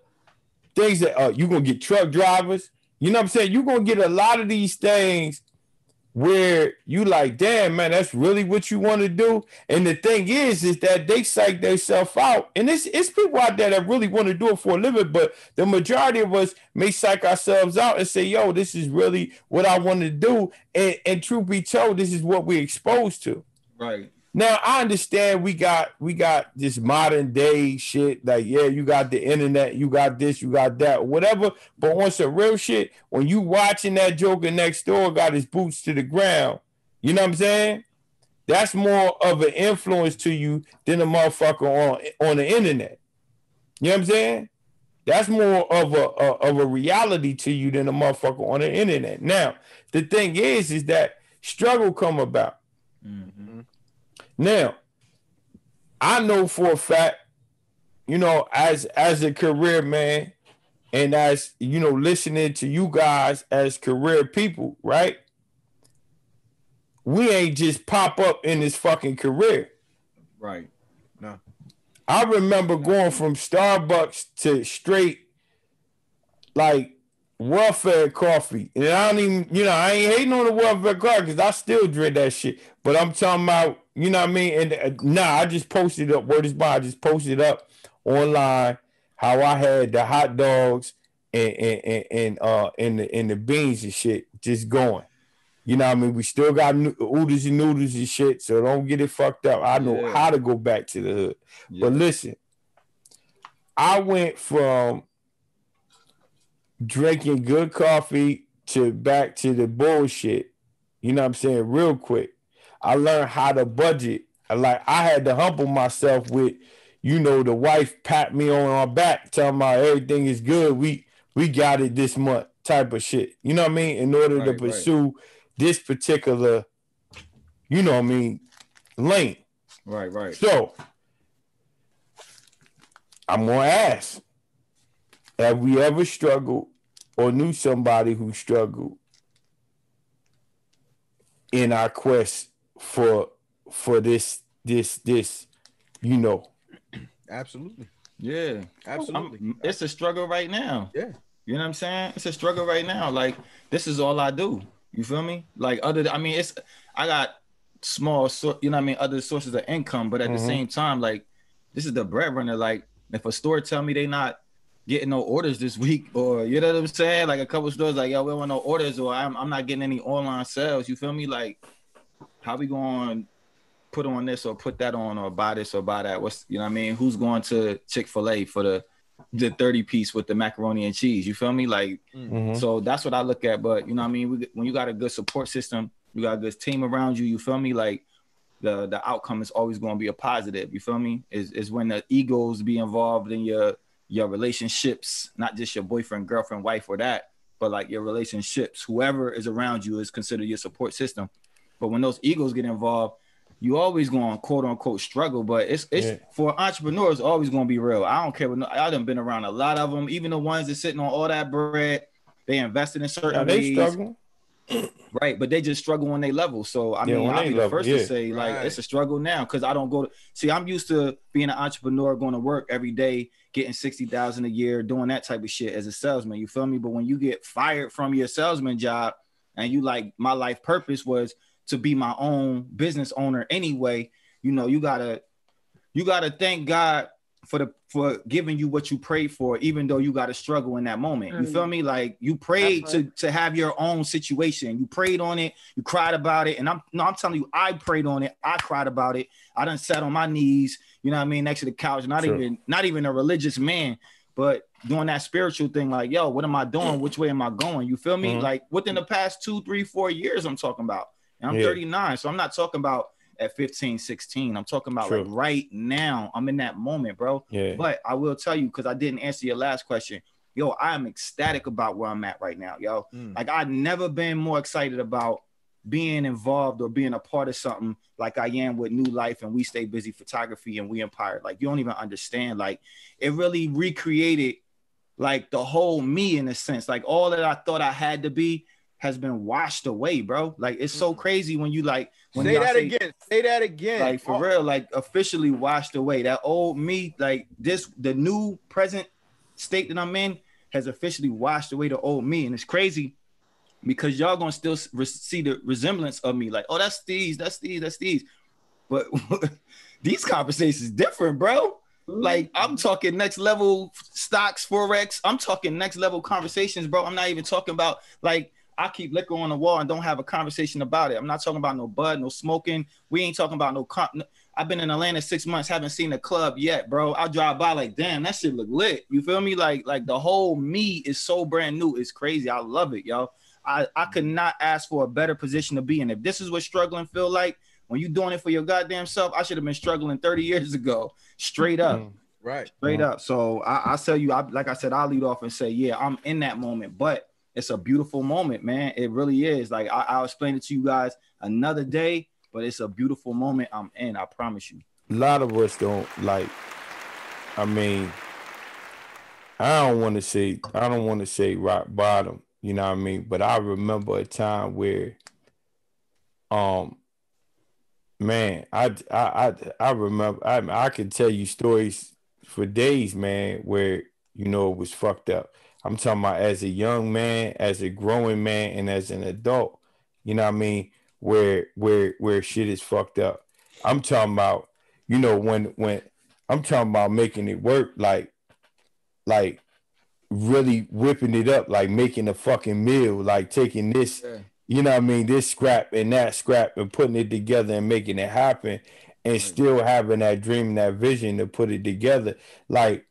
things that uh, you're going to get truck drivers. You know what I'm saying? You're going to get a lot of these things where you like, damn, man, that's really what you want to do. And the thing is, is that they psych themselves out. And it's, it's people out there that really want to do it for a living, but the majority of us may psych ourselves out and say, yo, this is really what I want to do. And, and truth be told, this is what we're exposed to. Right. Now I understand we got we got this modern day shit, like, yeah, you got the internet, you got this, you got that, whatever. But on some real shit, when you watching that Joker next door got his boots to the ground, you know what I'm saying? That's more of an influence to you than a motherfucker on on the internet. You know what I'm saying? That's more of a, a of a reality to you than a motherfucker on the internet. Now the thing is, is that struggle come about. Mm-hmm. Now, I know for a fact, you know, as as a career man and as, you know, listening to you guys as career people, right? We ain't just pop up in this fucking career. Right. No. I remember going from Starbucks to straight, like, welfare coffee. And I don't even, you know, I ain't hating on the welfare coffee because I still drink that shit. But I'm talking about, you know what I mean? And uh, nah, I just posted up, word is by, I just posted up online how I had the hot dogs and and, and, and uh and the, and the beans and shit just going. You know what I mean? We still got no- oodles and noodles and shit, so don't get it fucked up. I know yeah. how to go back to the hood. Yeah. But listen, I went from drinking good coffee to back to the bullshit. You know what I'm saying? Real quick. I learned how to budget. Like I had to humble myself with, you know, the wife pat me on our back, telling me everything is good. We we got it this month, type of shit. You know what I mean? In order right, to pursue right. this particular, you know what I mean, lane. Right, right. So I'm gonna ask: have we ever struggled or knew somebody who struggled in our quest for for this this this you know? Absolutely. Yeah, absolutely. I'm, it's a struggle right now. Yeah. You know what I'm saying? It's a struggle right now. Like this is all I do. You feel me? Like other I mean it's I got small so, you know what I mean, other sources of income, but at mm-hmm. the same time, like this is the breadwinner. Like if a store tell me they not getting no orders this week, or you know what I'm saying? Like a couple of stores like, yo, we don't want no orders, or I'm I'm not getting any online sales. You feel me? Like how we going to put on this or put that on or buy this or buy that? What's, you know what I mean? Who's going to Chick-fil-A for the, the thirty piece with the macaroni and cheese? You feel me? Like, mm-hmm. so that's what I look at. But you know what I mean? We, when you got a good support system, you got a good team around you, you feel me? Like the, the outcome is always going to be a positive. You feel me? Is is when the egos be involved in your, your relationships, not just your boyfriend, girlfriend, wife or that, but like your relationships, whoever is around you is considered your support system. But when those egos get involved, you always going to quote unquote struggle. But it's it's yeah. for entrepreneurs always going to be real. I don't care what no, I done been around a lot of them, even the ones that sitting on all that bread. They invested in certain yeah, they ways. Struggle. Right, but they just struggle on their level. So I yeah, mean, I'll be the first level, yeah. to say like right. it's a struggle now because I don't go to see. I'm used to being an entrepreneur, going to work every day, getting sixty thousand a year, doing that type of shit as a salesman. You feel me? But when you get fired from your salesman job, and you like, my life purpose was to be my own business owner anyway. You know, you gotta you gotta thank God for the for giving you what you prayed for, even though you got to struggle in that moment. Mm-hmm. You feel me? Like you prayed to, to have your own situation. You prayed on it. You cried about it. And I'm no, I'm telling you, I prayed on it. I cried about it. I done sat on my knees, you know what I mean? Next to the couch, not sure. even, not even a religious man, but doing that spiritual thing. Like, yo, what am I doing? Which way am I going? You feel me? Mm-hmm. Like within the past two, three, four years, I'm talking about, and I'm yeah. thirty-nine. So I'm not talking about at fifteen, sixteen, I'm talking about True. like right now. I'm in that moment, bro. Yeah. But I will tell you, because I didn't answer your last question. Yo, I am ecstatic about where I'm at right now, yo. Mm. Like I've never been more excited about being involved or being a part of something like I am with New Life and We Stay Busy Photography and We Empire. Like you don't even understand. Like it really recreated like the whole me in a sense. Like all that I thought I had to be has been washed away, bro. Like it's so crazy when you like when say that say, again. Say that again. Like for oh. real, like officially washed away. That old me, like this, the new present state that I'm in has officially washed away the old me, and it's crazy because y'all gonna still re- see the resemblance of me. Like, oh, that's Steez, that's Steez, that's Steez. But these conversations different, bro. Like I'm talking next level stocks, forex. I'm talking next level conversations, bro. I'm not even talking about like. I keep liquor on the wall and don't have a conversation about it. I'm not talking about no bud, no smoking. We ain't talking about no, comp- no. I've been in Atlanta six months, haven't seen a club yet, bro. I drive by like, damn, that shit look lit. You feel me? Like, like the whole me is so brand new. It's crazy. I love it, yo. I, I could not ask for a better position to be in. If this is what struggling feel like, when you doing it for your goddamn self, I should have been struggling thirty years ago, straight up. Mm, right. Straight mm. up. So I, I tell you, I, like I said, I'll lead off and say, yeah, I'm in that moment, but it's a beautiful moment, man. It really is. Like, I, I'll explain it to you guys another day, but it's a beautiful moment I'm in, I promise you. A lot of us don't, like, I mean, I don't want to say, I don't want to say rock bottom, you know what I mean? But I remember a time where, um, man, I, I, I, I remember, I, I can tell you stories for days, man, where, you know, it was fucked up. I'm talking about as a young man, as a growing man, and as an adult, you know what I mean, where where where shit is fucked up. I'm talking about, you know, when when I'm talking about making it work, like like really whipping it up, like making a fucking meal, like taking this, yeah. you know what I mean, this scrap and that scrap and putting it together and making it happen and right. still having that dream and that vision to put it together. Like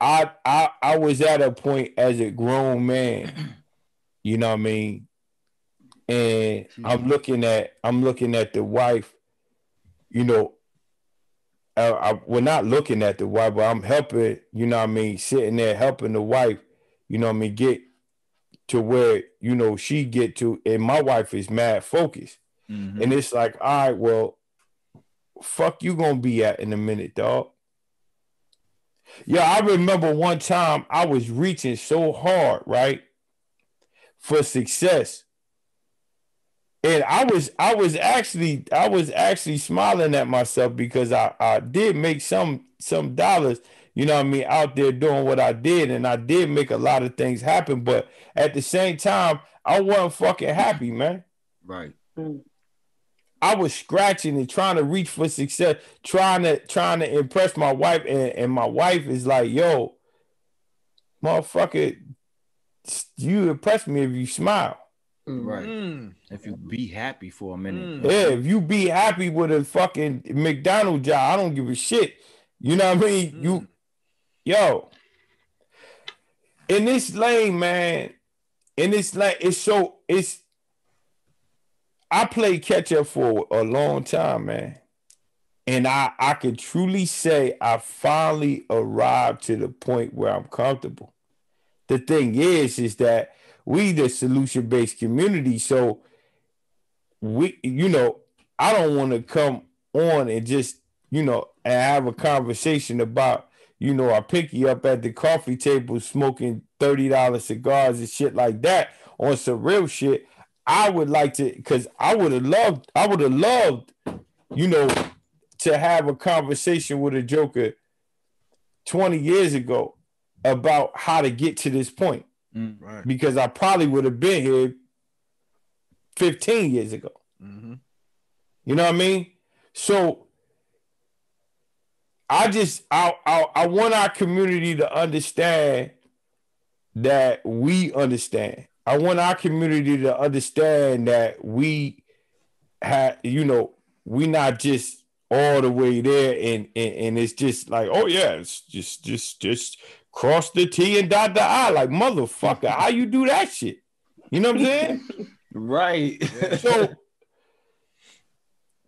I, I I was at a point as a grown man, you know what I mean? And I'm looking at I'm looking at the wife, you know, I, I, we're not looking at the wife, but I'm helping, you know what I mean, sitting there helping the wife, you know what I mean, get to where, you know, she get to, and my wife is mad focused. Mm-hmm. And it's like, all right, well, fuck you gonna be at in a minute, dog. Yeah, I remember one time I was reaching so hard, right, for success, and I was, I was actually, I was actually smiling at myself because I, I did make some, some dollars, you know what I mean, out there doing what I did, and I did make a lot of things happen, but at the same time, I wasn't fucking happy, man. Right. I was scratching and trying to reach for success, trying to trying to impress my wife, and, and my wife is like, yo, motherfucker, you impress me if you smile. Right. Mm. If you be happy for a minute. Mm. Yeah, if you be happy with a fucking McDonald's job, I don't give a shit. You know what I mean? Mm. You yo. In this lane, man, in this lane, it's so it's I played catch up for a long time, man. And I, I can truly say I finally arrived to the point where I'm comfortable. The thing is, is that we the solution-based community. So we, you know, I don't want to come on and just, you know, and have a conversation about, you know, I pick you up at the coffee table smoking thirty dollar cigars and shit like that on some real shit. I would like to, because I would have loved, I would have loved, you know, to have a conversation with a joker twenty years ago about how to get to this point. Mm, right. Because I probably would have been here fifteen years ago. Mm-hmm. You know what I mean? So I just, I, I, I want our community to understand that we understand. I want our community to understand that we have, you know, we not just all the way there and, and, and it's just like, oh yeah, it's just, just, just cross the T and dot the I, like, motherfucker, how you do that shit? You know what I'm saying? Right. So,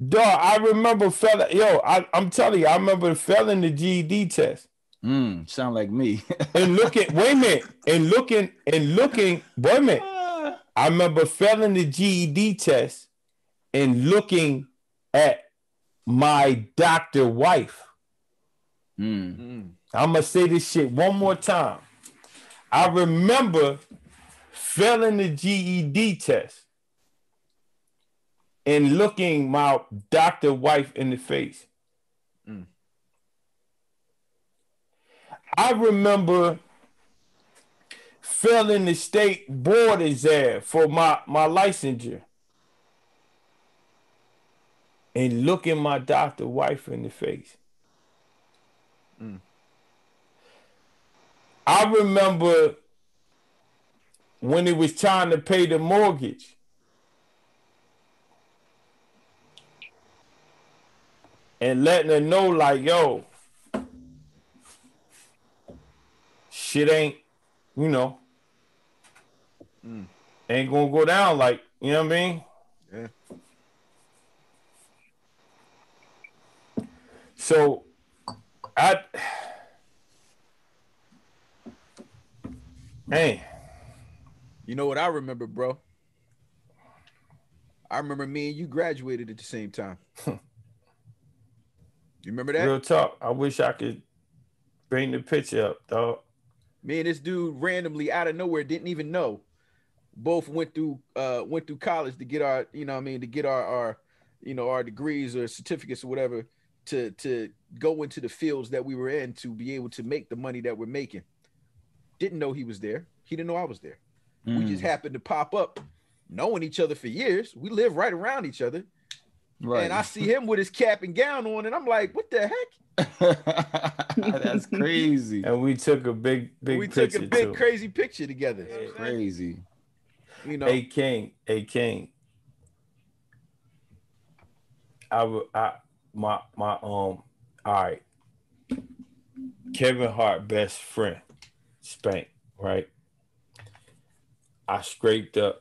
dog, I remember fella, yo, I, I'm telling you, I remember failing the G E D test. Mm, sound like me. and looking, wait a minute, and looking, and looking, wait a minute. I remember failing the G E D test and looking at my doctor wife. Mm. I'm going to say this shit one more time. I remember failing the G E D test and looking my doctor wife in the face. Mm. I remember failing the state board exam for my, my licensure and looking my doctor wife in the face. Mm. I remember when it was time to pay the mortgage, and letting her know, like, yo, shit ain't, you know, mm. ain't gonna go down like, you know what I mean? Yeah. So, I, man. You know what I remember, bro? I remember me and you graduated at the same time. You remember that? Real talk. I wish I could bring the picture up, dog. Me and this dude randomly out of nowhere, didn't even know. Both went through uh went through college to get our, you know what I mean, to get our our you know our degrees or certificates or whatever to to go into the fields that we were in to be able to make the money that we're making. Didn't know he was there. He didn't know I was there. Mm. We just happened to pop up knowing each other for years. We live right around each other. Right. And I see him with his cap and gown on, and I'm like, "What the heck?" That's crazy. And we took a big, big. We picture took a big, too. crazy picture together. Yeah, crazy. You know, a king, a king. I, I, my, my, um, all right. Kevin Hart, best friend, Spank, right? I scraped up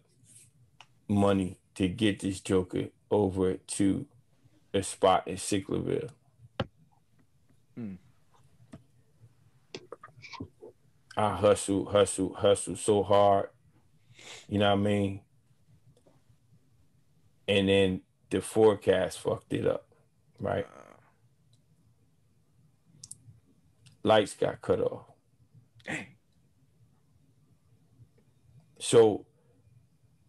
money to get this joker over to a spot in Sicklerville. Mm. I hustled, hustled, hustled so hard, you know what I mean? And then the forecast fucked it up, right? Lights got cut off. Dang. So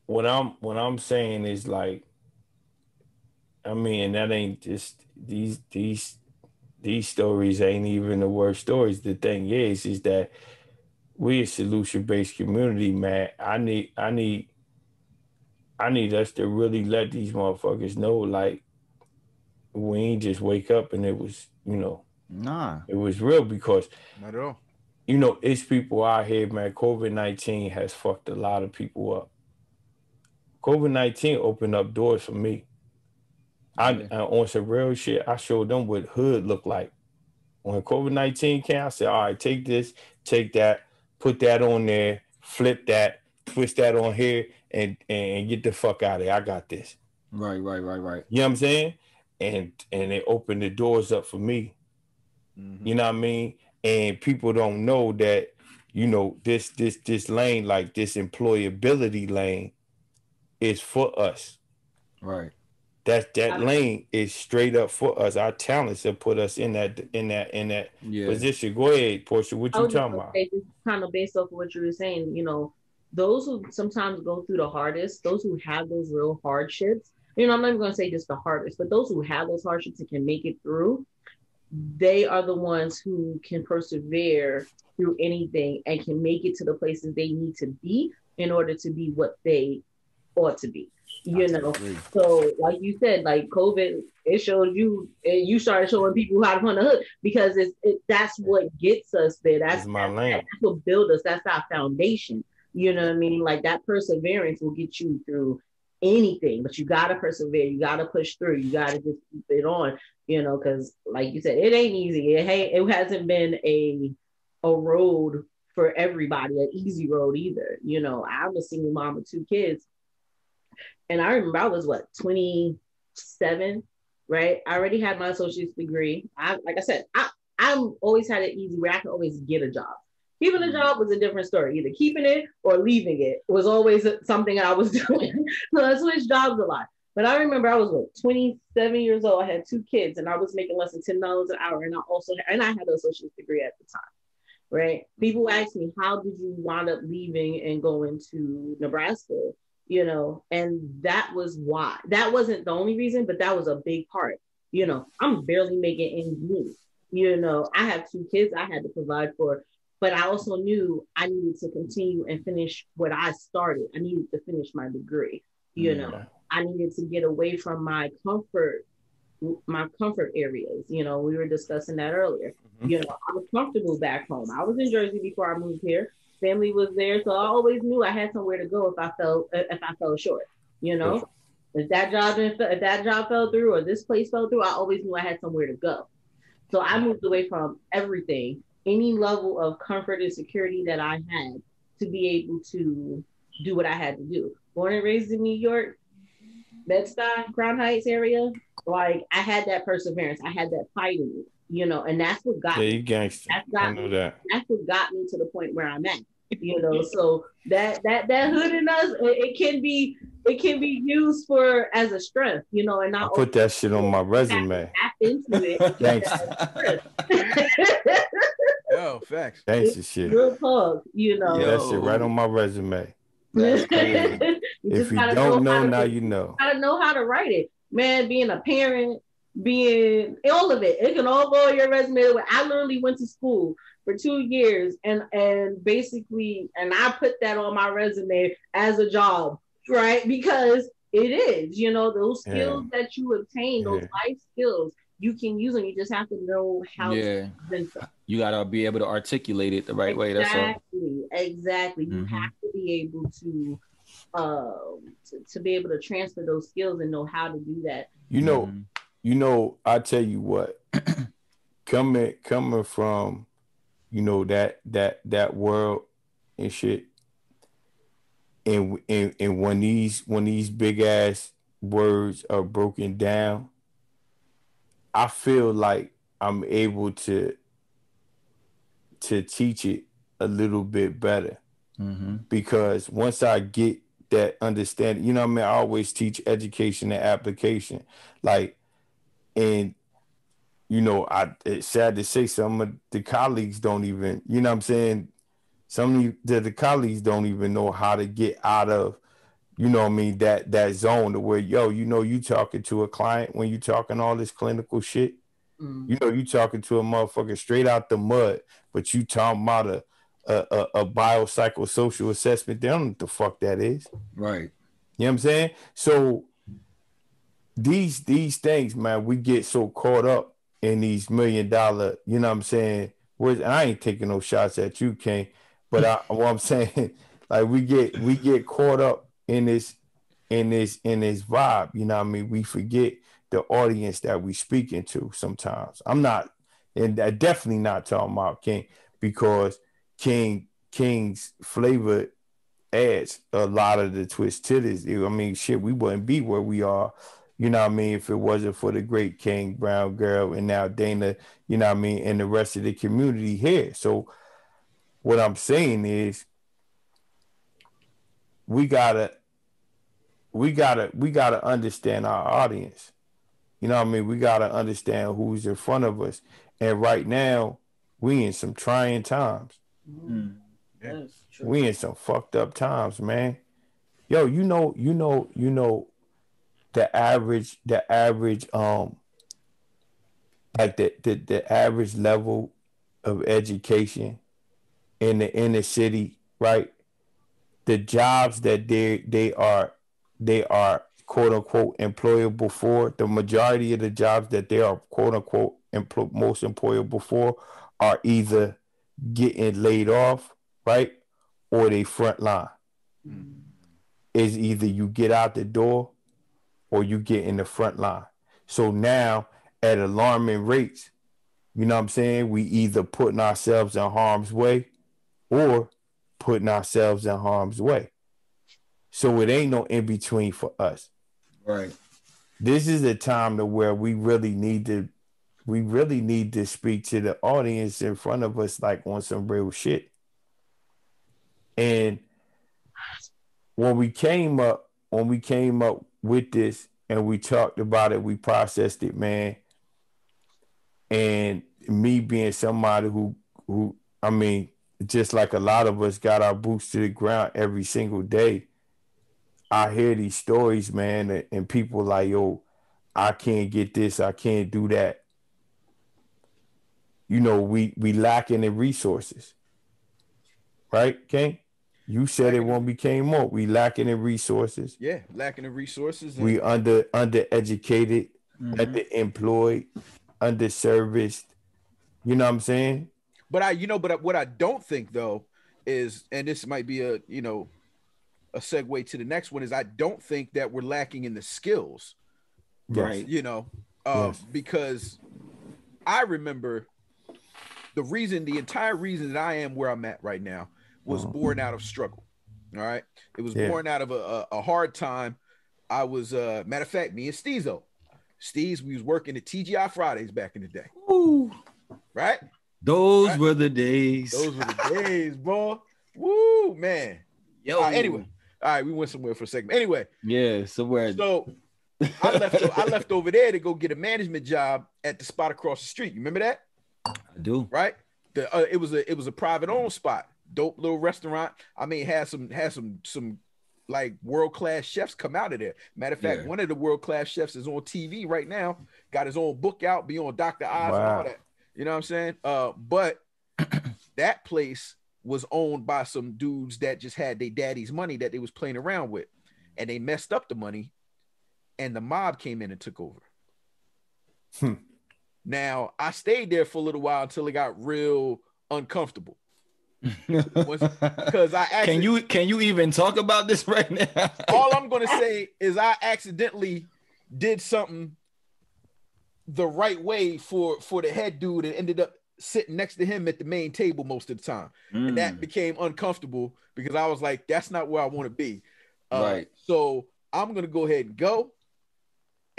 what I'm what I'm saying is, like, I mean, that ain't just these these these stories ain't even the worst stories. The thing is, is that we a solution-based community, man. I need I need I need us to really let these motherfuckers know, like, we ain't just wake up and it was, you know, nah. It was real, because not at all. You know, it's people out here, man. COVID nineteen has fucked a lot of people up. COVID nineteen opened up doors for me. I, I on some real shit, I showed them what hood looked like. When COVID nineteen came, I said, all right, take this, take that, put that on there, flip that, twist that on here, and, and get the fuck out of here. I got this. Right, right, right, right. You know what I'm saying? And and it opened the doors up for me. Mm-hmm. You know what I mean? And people don't know that, you know, this this this lane, like this employability lane, is for us. Right. That that lane is straight up for us. Our talents have put us in that in that in that yeah. position. Go ahead, Portia. What you talking about? Kind of based off of what you were saying, you know, those who sometimes go through the hardest, those who have those real hardships, you know, I'm not even going to say just the hardest, but those who have those hardships and can make it through, they are the ones who can persevere through anything and can make it to the places they need to be in order to be what they ought to be. You know, so like you said, like COVID, it showed you, you started showing people how to run the hood, because it's it, that's what gets us there. That's, my that, land. That's what builds us. That's our foundation. You know what I mean? Like that perseverance will get you through anything, but you got to persevere. You got to push through. You got to just keep it on, you know, because like you said, it ain't easy. It, it hasn't been a a road for everybody, an easy road either. You know, I'm a single mom with two kids. And I remember I was, what, twenty-seven, right? I already had my associate's degree. I, like I said, I, I've always had it easy where I could always get a job. Keeping a job was a different story. Either keeping it or leaving it was always something I was doing. So I switched jobs a lot. But I remember I was, what, twenty-seven years old. I had two kids, and I was making less than ten dollars an hour. And I also had, and I had an associate's degree at the time, right? People asked me, how did you wind up leaving and going to Nebraska? You know, and that was why. That wasn't the only reason, but that was a big part. You know, I'm barely making ends meet. You know, I have two kids I had to provide for, but I also knew I needed to continue and finish what I started. I needed to finish my degree. You yeah. know, I needed to get away from my comfort, my comfort areas. You know, we were discussing that earlier. Mm-hmm. You know, I was comfortable back home. I was in Jersey before I moved here. Family was there, so I always knew I had somewhere to go if I fell if I fell short. You know, if that job didn't, if that job fell through or this place fell through, I always knew I had somewhere to go. So I moved away from everything, any level of comfort and security that I had to be able to do what I had to do. Born and raised in New York, Bed-Stuy, Crown Heights area, like I had that perseverance, I had that fight in me. You know, and that's what got yeah, me. That's got me. That. That's what got me to the point where I'm at. You know, so that that that hood in us, it, it can be it can be used for as a strength. You know, and I put that shit on my resume. Tap into it. Thanks. Yo, facts. Thanks and shit. Good hug. You know, yeah, that shit right on my resume. That's crazy. You if you don't know, know now to, you know. I know how to write it, man. Being a parent. Being all of it, it can all go on your resume. I literally went to school for two years, and and basically, and I put that on my resume as a job, right? Because it is, you know, those skills yeah. that you obtain, those yeah. life skills, you can use them. You just have to know how. Yeah, to you gotta be able to articulate it the right exactly, way. That's all. Exactly. You mm-hmm. have to be able to. Uh, to, to be able to transfer those skills and know how to do that. You know. Mm-hmm. You know, I tell you what, coming coming from, you know, that that that world and shit, and and and when these when these big ass words are broken down, I feel like I'm able to to teach it a little bit better mm-hmm. because once I get that understanding, you know what I mean? I always teach education and application, like. And, you know, I it's sad to say some of the colleagues don't even, you know what I'm saying? Some of the, the colleagues don't even know how to get out of, you know what I mean, that that zone to where, yo, you know, you talking to a client when you talking all this clinical shit. Mm-hmm. You know, you talking to a motherfucker straight out the mud, but you talking about a, a, a, a biopsychosocial assessment. They don't know what the fuck that is. Right. You know what I'm saying? So, These these things, man, we get so caught up in these million dollar, you know what I'm saying? Words, I ain't taking no shots at you, King, but I, what I'm saying, like we get we get caught up in this in this in this vibe, you know what I mean? We forget the audience that we speaking to sometimes. I'm not, and I definitely not talking about King because King King's flavored adds a lot of the twist to this. I mean, shit, we wouldn't be where we are. You know what I mean? If it wasn't for the great King, Brown Girl, and now Dana, you know what I mean, and the rest of the community here. So what I'm saying is we gotta, we gotta, we gotta understand our audience. You know what I mean? We gotta understand who's in front of us. And right now, we in some trying times. Mm, yes. Sure. We in some fucked up times, man. Yo, you know, you know, you know, the average, the average, um, like the the, the average level of education in the inner city, right? The jobs that they they are they are quote unquote employable for, the majority of the jobs that they are quote unquote empl- most employable for are either getting laid off, right, or they front line. Mm-hmm. Is either you get out the door or you get in the front line. So now at alarming rates, you know what I'm saying? We either putting ourselves in harm's way or putting ourselves in harm's way. So it ain't no in between for us. Right. This is a time to where we really need to, we really need to speak to the audience in front of us, like on some real shit. And when we came up, when we came up with this and we talked about it, we processed it, man. And me being somebody who, who, I mean, just like a lot of us got our boots to the ground every single day. I hear these stories, man, and people like, yo, I can't get this, I can't do that. You know, we we lacking in resources. Right, King? You said it when we came up. We lacking in resources. Yeah, lacking in resources. And- we under undereducated, mm-hmm. underemployed, underserviced. You know what I'm saying? But I, you know, but what I don't think though is, and this might be a, you know, a segue to the next one, is I don't think that we're lacking in the skills, yes. right? You know, uh, yes. because I remember the reason, the entire reason that I am where I'm at right now was mm-hmm. born out of struggle. All right, it was yeah. born out of a, a hard time. I was, uh, matter of fact, me and Steezo, Steez, we was working at T G I Fridays back in the day. Ooh. Right. Those right. were the days. Those were the days, boy. Woo, man. Yo. All right, anyway, all right, we went somewhere for a second. Anyway. Yeah, somewhere. So I left I left over there to go get a management job at the spot across the street. You remember that? I do. Right? The uh, it was a it was a private owned spot. Dope little restaurant. I mean, had some had some some like world-class chefs come out of there. Matter of fact, yeah. one of the world-class chefs is on T V right now. Got his own book out, be on Doctor Oz wow. and all that. You know what I'm saying? Uh, but that place was owned by some dudes that just had their daddy's money that they was playing around with. And they messed up the money and the mob came in and took over. Hmm. Now, I stayed there for a little while until it got real uncomfortable. Because I accident- Can you can you even talk about this right now? All I'm going to say is I accidentally did something the right way for for the head dude and ended up sitting next to him at the main table most of the time. Mm. And that became uncomfortable because I was like, that's not where I want to be. Uh, right. So I'm going to go ahead and go.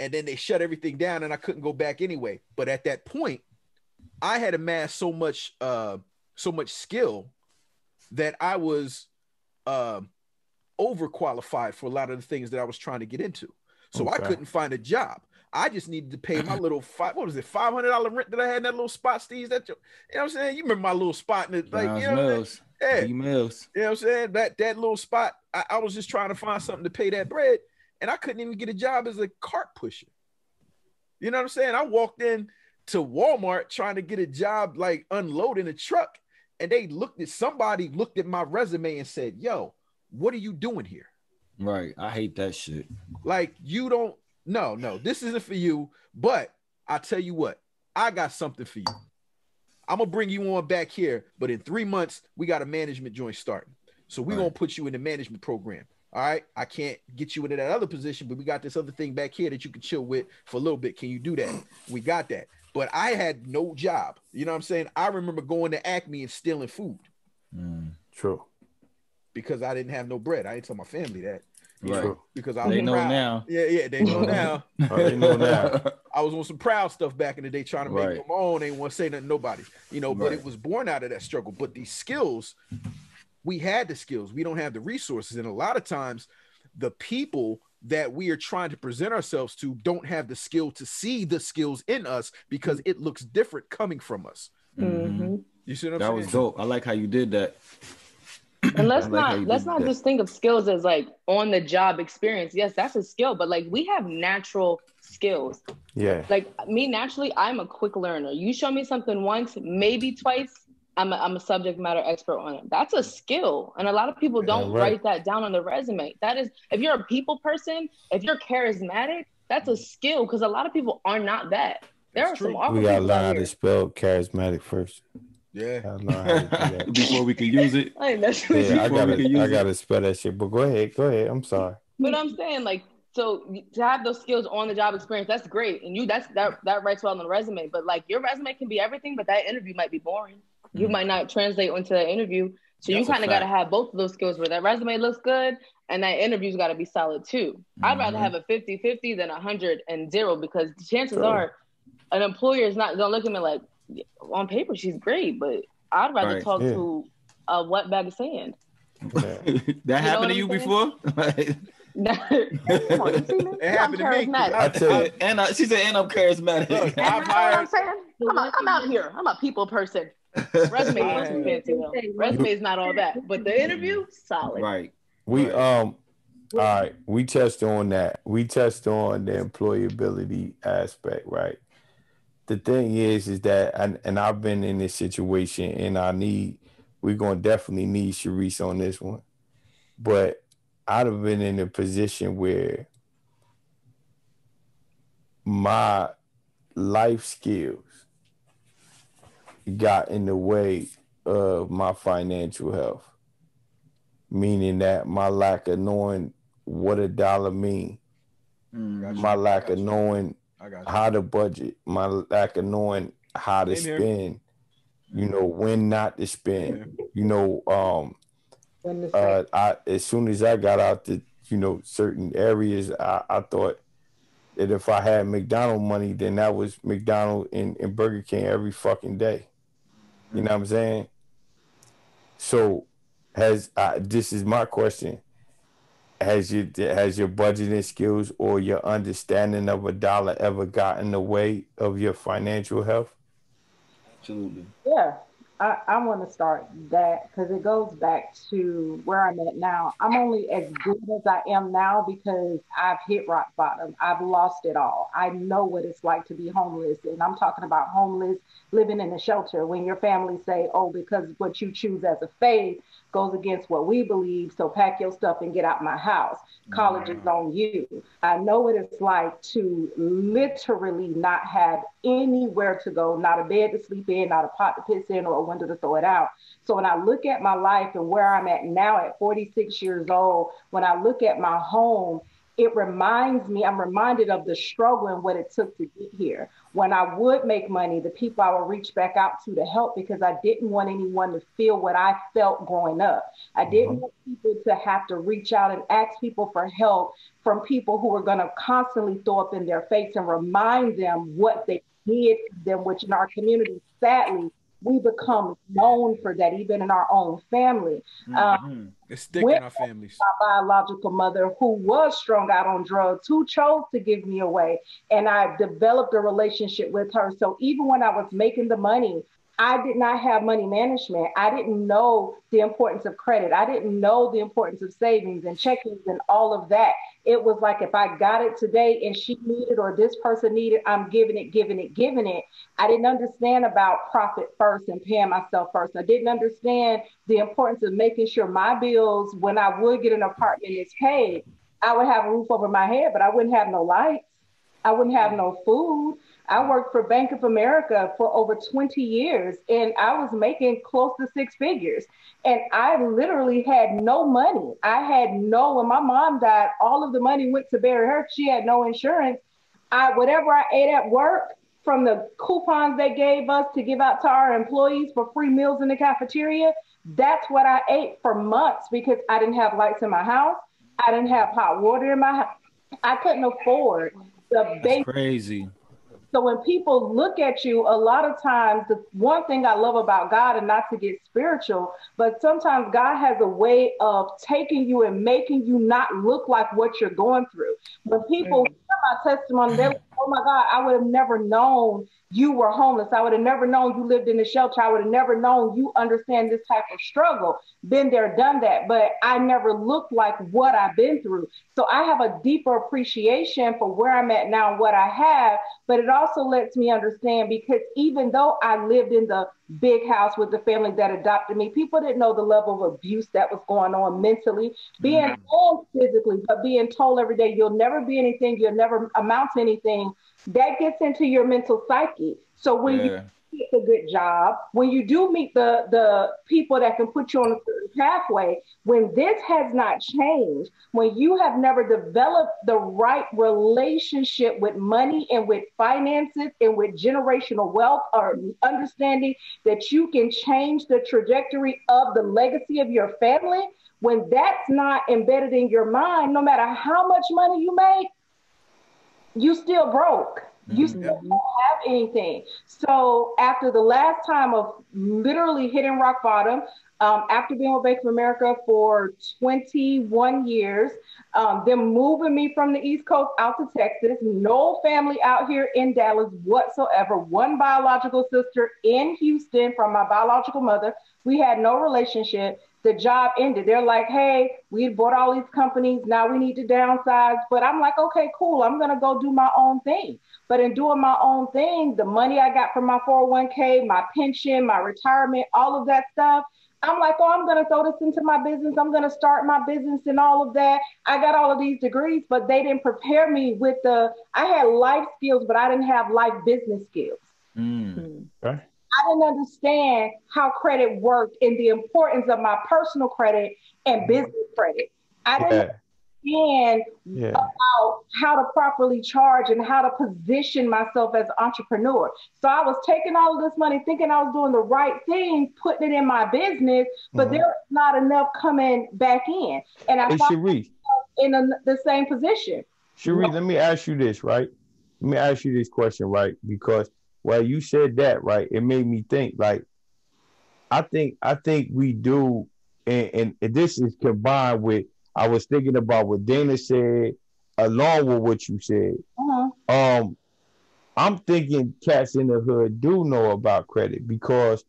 And then they shut everything down and I couldn't go back anyway. But at that point, I had amassed so much, uh, so much skill that I was uh, overqualified for a lot of the things that I was trying to get into. So okay. I couldn't find a job. I just needed to pay my little five. What was it? Five hundred dollar rent that I had in that little spot, Steve. That you know what I'm saying? You remember my little spot in the like, Browns you know Mills. What I'm saying? Yeah. Mills. You know what I'm saying? That that little spot. I, I was just trying to find something to pay that bread, and I couldn't even get a job as a cart pusher. You know what I'm saying? I walked in to Walmart trying to get a job like unloading a truck, and they looked at somebody looked at my resume and said, "Yo, what are you doing here?" Right. I hate that shit. Like you don't. No, no, this isn't for you, but I tell you what, I got something for you. I'm going to bring you on back here, but in three months, we got a management joint starting. So we're going to put you in the management program. All right. I can't get you into that other position, but we got this other thing back here that you can chill with for a little bit. Can you do that? We got that. But I had no job. You know what I'm saying? I remember going to Acme and stealing food. Mm, true. Because I didn't have no bread. I didn't tell my family that. Right. Know, because I they know proud. Now. Yeah, yeah, they know now. They know now. I was on some proud stuff back in the day trying to make right. them my own. They want to say nothing to nobody, you know, but right. it was born out of that struggle. But these skills, we had the skills. We don't have the resources. And a lot of times the people that we are trying to present ourselves to don't have the skill to see the skills in us because it looks different coming from us. Mm-hmm. You see what I'm that saying? That was dope. I like how you did that. And let's like not let's not that. just think of skills as like on the job experience. Yes, that's a skill, but like we have natural skills. Yeah. Like me naturally, I'm a quick learner. You show me something once, maybe twice, I'm a, I'm a subject matter expert on it. That's a skill. And a lot of people don't yeah, right. write that down on the resume. That is, if you're a people person, if you're charismatic, that's a skill, because a lot of people are not that. There it's are true. some awful We gotta learn how to spell charismatic first. Yeah. I don't know how to do that. Before we can use it. I, that's yeah, I, gotta, I gotta spell that shit. But go ahead, go ahead. I'm sorry. But I'm saying, like, so to have those skills on the job experience, that's great. And you that's that that writes well on the resume. But like your resume can be everything, but that interview might be boring. You mm-hmm. might not translate onto the interview. So that's you kind of got to have both of those skills where that resume looks good and that interview's got to be solid too. Mm-hmm. I'd rather have a fifty-fifty than one hundred and zero, because the chances True. are an employer is not going to look at me like, on paper, she's great, but I'd rather right. talk yeah. to a wet bag of sand. Yeah. That happened to you saying? before? Come on, you see me? It happened to me. I tell you. And I, she said, and I'm charismatic. Look, I'm, I'm, I'm, a, I'm out here. I'm a people person. Resume isn't fancy though. Resume is not all that, but the interview, solid. Right. We um, all right. We touched on that. We touched on the employability aspect, right? The thing is, is that, and, and I've been in this situation, and I need, we're gonna definitely need Sharice on this one, but I'd have been in a position where my life skills got in the way of my financial health, meaning that my lack of knowing what a dollar means, mm, my lack of knowing how to budget, my lack of knowing how to spend, you know, when not to spend, you know, um, uh, I, as soon as I got out to, you know, certain areas, I, I thought that if I had McDonald's money, then that was McDonald's and, and Burger King every fucking day. You know what I'm saying? So has I, this is my question. Has your has your budgeting skills or your understanding of a dollar ever gotten in the way of your financial health? Absolutely. Yeah. I, I want to start that because it goes back to where I'm at now. I'm only as good as I am now because I've hit rock bottom. I've lost it all. I know what it's like to be homeless. And I'm talking about homeless, living in a shelter when your family say, oh, because what you choose as a faith goes against what we believe. So pack your stuff and get out my house. College wow. is on you. I know what it's like to literally not have anywhere to go, not a bed to sleep in, not a pot to piss in, or a window to throw it out. So when I look at my life and where I'm at now at forty-six years old, when I look at my home, it reminds me, I'm reminded of the struggle and what it took to get here. When I would make money, the people I would reach back out to to help, because I didn't want anyone to feel what I felt growing up. I didn't mm-hmm. want people to have to reach out and ask people for help from people who were going to constantly throw up in their face and remind them what they did to them, which in our community, sadly, we become known for that, even in our own family. Mm-hmm. Um, it's thick in our families. My biological mother, who was strung out on drugs, who chose to give me away, and I developed a relationship with her. So even when I was making the money, I did not have money management. I didn't know the importance of credit. I didn't know the importance of savings and checkings and all of that. It was like, if I got it today and she needed, or this person needed, I'm giving it, giving it, giving it. I didn't understand about profit first and paying myself first. I didn't understand the importance of making sure my bills, when I would get an apartment, is paid. I would have a roof over my head, but I wouldn't have no lights. I wouldn't have no food. I worked for Bank of America for over twenty years, and I was making close to six figures. And I literally had no money. I had no, when my mom died, all of the money went to bury her. She had no insurance. I, whatever I ate at work, from the coupons they gave us to give out to our employees for free meals in the cafeteria, that's what I ate for months, because I didn't have lights in my house. I didn't have hot water in my house. I couldn't afford the basic. That's crazy. So when people look at you, a lot of times, the one thing I love about God, and not to get spiritual, but sometimes God has a way of taking you and making you not look like what you're going through. When people hear my testimony, they're like, oh my God, I would have never known you were homeless. I would have never known you lived in a shelter. I would have never known you understand this type of struggle. Been there, done that, but I never looked like what I've been through. So I have a deeper appreciation for where I'm at now and what I have, but it also lets me understand, because even though I lived in the big house with the family that adopted me, people didn't know the level of abuse that was going on mentally, being mm-hmm. told physically, but being told every day, you'll never be anything, you'll never amount to anything. That gets into your mental psyche. So when yeah. you get a good job, when you do meet the, the people that can put you on a certain pathway, when this has not changed, when you have never developed the right relationship with money and with finances and with generational wealth, or understanding that you can change the trajectory of the legacy of your family, when that's not embedded in your mind, no matter how much money you make, you still broke. You mm-hmm. still don't have anything. So after the last time of literally hitting rock bottom, um, after being with Bank of America for twenty-one years, um, them moving me from the East Coast out to Texas, no family out here in Dallas whatsoever, one biological sister in Houston from my biological mother. We had no relationship. The job ended. They're like, hey, we bought all these companies. Now we need to downsize. But I'm like, okay, cool. I'm going to go do my own thing. But in doing my own thing, the money I got from my four oh one k, my pension, my retirement, all of that stuff, I'm like, oh, I'm going to throw this into my business. I'm going to start my business and all of that. I got all of these degrees, but they didn't prepare me with the, I had life skills, but I didn't have life business skills. Mm. Okay. I didn't understand how credit worked and the importance of my personal credit and business credit. I didn't yeah. understand yeah. about how to properly charge and how to position myself as an entrepreneur. So I was taking all of this money, thinking I was doing the right thing, putting it in my business, but mm-hmm. there was not enough coming back in. And I hey, found Sharice. myself in a, the same position. Sharice, no. let me ask you this, right? Let me ask you this question, right? Because well, you said that, right? It made me think, like, I think I think we do, and, and, and this is combined with, I was thinking about what Dana said, along with what you said. Uh-huh. Um, I'm thinking cats in the hood do know about credit, because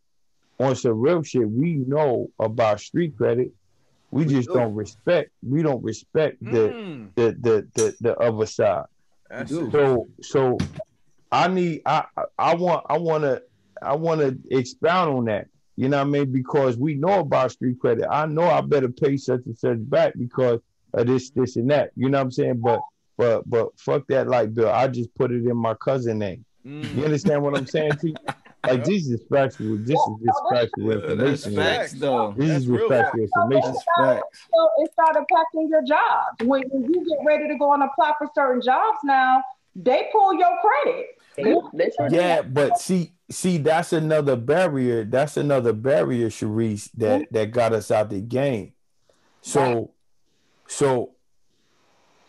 on some real shit, we know about street credit. We, we just do. don't respect, we don't respect mm. the, the, the, the, the other side. That's so, it. so... I need, I, I want, I want to, I want to expound on that. You know what I mean? Because we know about street credit. I know I better pay such and such back because of this, this and that. You know what I'm saying? But, but, but fuck that light bill. I just put it in my cousin's name. Mm. You understand what I'm saying to you? Like, this is factual. This is just factual information. That's facts, though. This That's is real factual information. Facts. So it started impacting your jobs. When you get ready to go and apply for certain jobs now, they pull your credit. Yeah, but see, see, that's another barrier. That's another barrier, Sharice, that, that got us out the game. So, so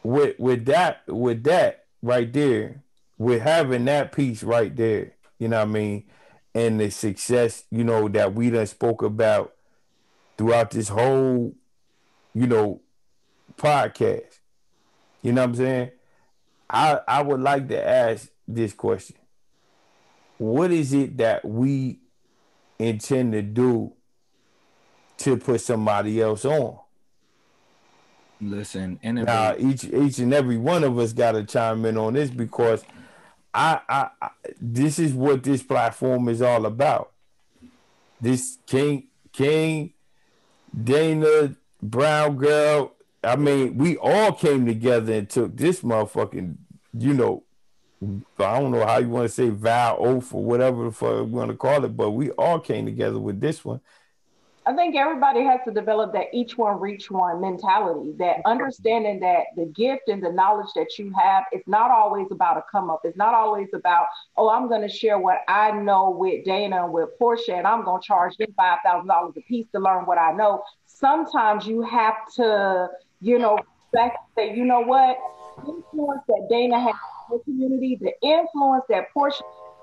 with with that, with that right there, with having that piece right there, you know what I mean, and the success, you know, that we done spoke about throughout this whole, you know, podcast. You know what I'm saying? I I would like to ask this question. What is it that we intend to do to put somebody else on? Listen, and now each each and every one of us got to chime in on this, because I, I, I this is what this platform is all about. This King King, Dana, Brown Girl, I mean, we all came together and took this motherfucking, you know, I don't know how you want to say vow, oath, or whatever the fuck you want to call it, but we all came together with this one. I think everybody has to develop that each one reach one mentality, that understanding that the gift and the knowledge that you have, it's not always about a come up. It's not always about, oh, I'm going to share what I know with Dana and with Porshea, and I'm going to charge them five thousand dollars a piece to learn what I know. Sometimes you have to, you know, back and say, you know what, the influence that Dana has in the community, the influence that Porshea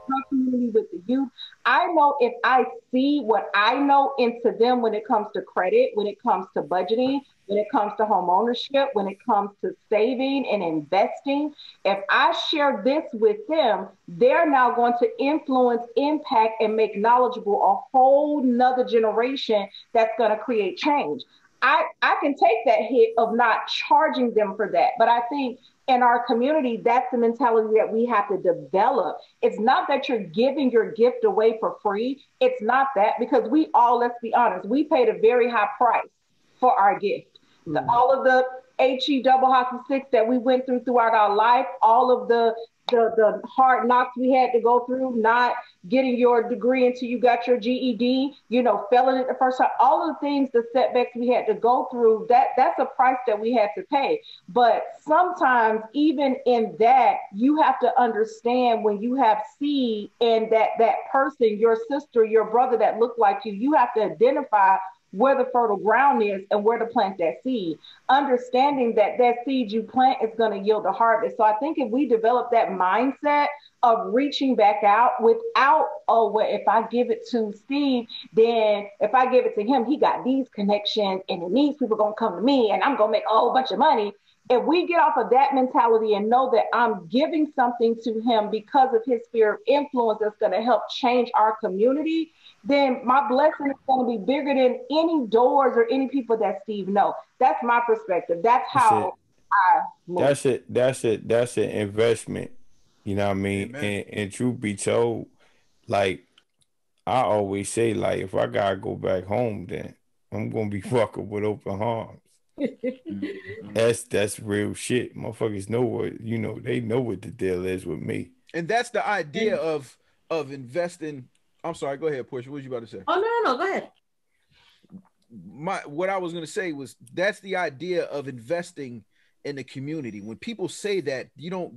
my community with the youth, I know if I see what I know into them when it comes to credit, when it comes to budgeting, when it comes to home ownership, when it comes to saving and investing, if I share this with them, they're now going to influence, impact, and make knowledgeable a whole nother generation that's going to create change. I, I can take that hit of not charging them for that. But I think in our community, that's the mentality that we have to develop. It's not that you're giving your gift away for free. It's not that, because we all, let's be honest, we paid a very high price for our gift. Mm-hmm. The, all of the H E double hockey sticks that we went through throughout our life, all of the The, the hard knocks we had to go through, not getting your degree until you got your G E D, you know, failing it the first time, all of the things, the setbacks we had to go through, that that's a price that we had to pay. But sometimes even in that, you have to understand when you have seed and that, that person, your sister, your brother that looked like you, you have to identify where the fertile ground is and where to plant that seed, understanding that that seed you plant is going to yield a harvest. So I think if we develop that mindset of reaching back out without, oh, well, if I give it to Steve, then if I give it to him, he got these connections and then these people going to come to me and I'm going to make a whole bunch of money. If we get off of that mentality and know that I'm giving something to him because of his sphere of influence that's going to help change our community, then my blessing is going to be bigger than any doors or any people that Steve knows. That's my perspective. That's how I move. That's it. That's it. That's an investment. You know what I mean? And, and truth be told, like I always say, like if I gotta go back home, then I'm gonna be fucking with open arms. that's that's real shit. Motherfuckers know what you know. They know what the deal is with me. And that's the idea of of investing. I'm sorry, go ahead, Portia. What was you about to say? Oh, no, no, no, go ahead. My, what I was going to say was that's the idea of investing in the community. When people say that, you don't,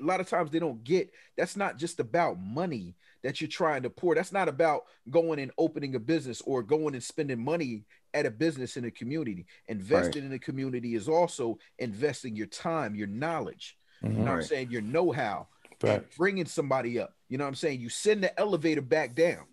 a lot of times they don't get, that's not just about money that you're trying to pour. That's not about going and opening a business or going and spending money at a business in a community. Investing right. in the community is also investing your time, your knowledge, mm-hmm. you know what I'm saying, your know-how. Bringing somebody up, you know what I'm saying? You send the elevator back down.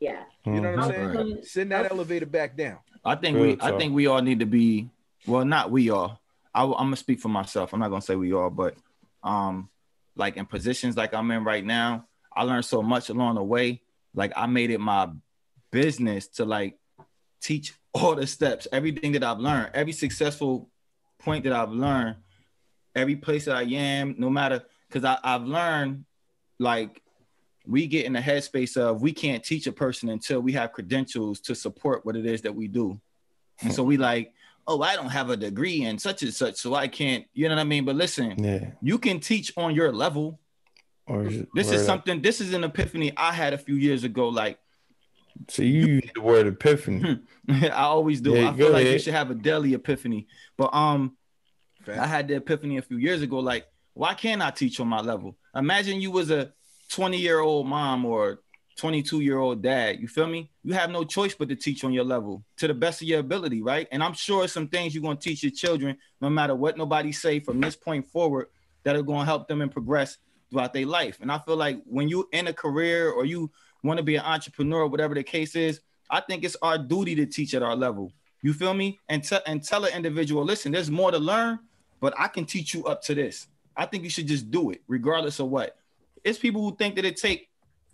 Yeah. You know what I'm saying? Right. Send that elevator back down. I think we, I think we all need to be, well, not we all. I, I'm gonna speak for myself. I'm not gonna say we all, but um, like in positions like I'm in right now, I learned so much along the way. Like I made it my business to like teach all the steps, everything that I've learned, every successful point that I've learned, every place that I am, no matter. Because I, I've learned, like, we get in the headspace of we can't teach a person until we have credentials to support what it is that we do. And so we like, oh, I don't have a degree in such and such, so I can't, you know what I mean? But listen, yeah. you can teach on your level. Or is it, this is something, this is an epiphany I had a few years ago, like. So you, you use the word epiphany. I always do. Yeah, I feel like ahead. You should have a daily epiphany. But um, right. I had the epiphany a few years ago, like, why can't I teach on my level? Imagine you was a twenty-year-old mom or twenty-two-year-old dad. You feel me? You have no choice but to teach on your level to the best of your ability, right? And I'm sure some things you're going to teach your children, no matter what nobody say from this point forward, that are going to help them and progress throughout their life. And I feel like when you in a career or you want to be an entrepreneur, or whatever the case is, I think it's our duty to teach at our level. You feel me? And, t- and tell an individual, listen, there's more to learn, but I can teach you up to this. I think you should just do it regardless of what. It's people who think that it take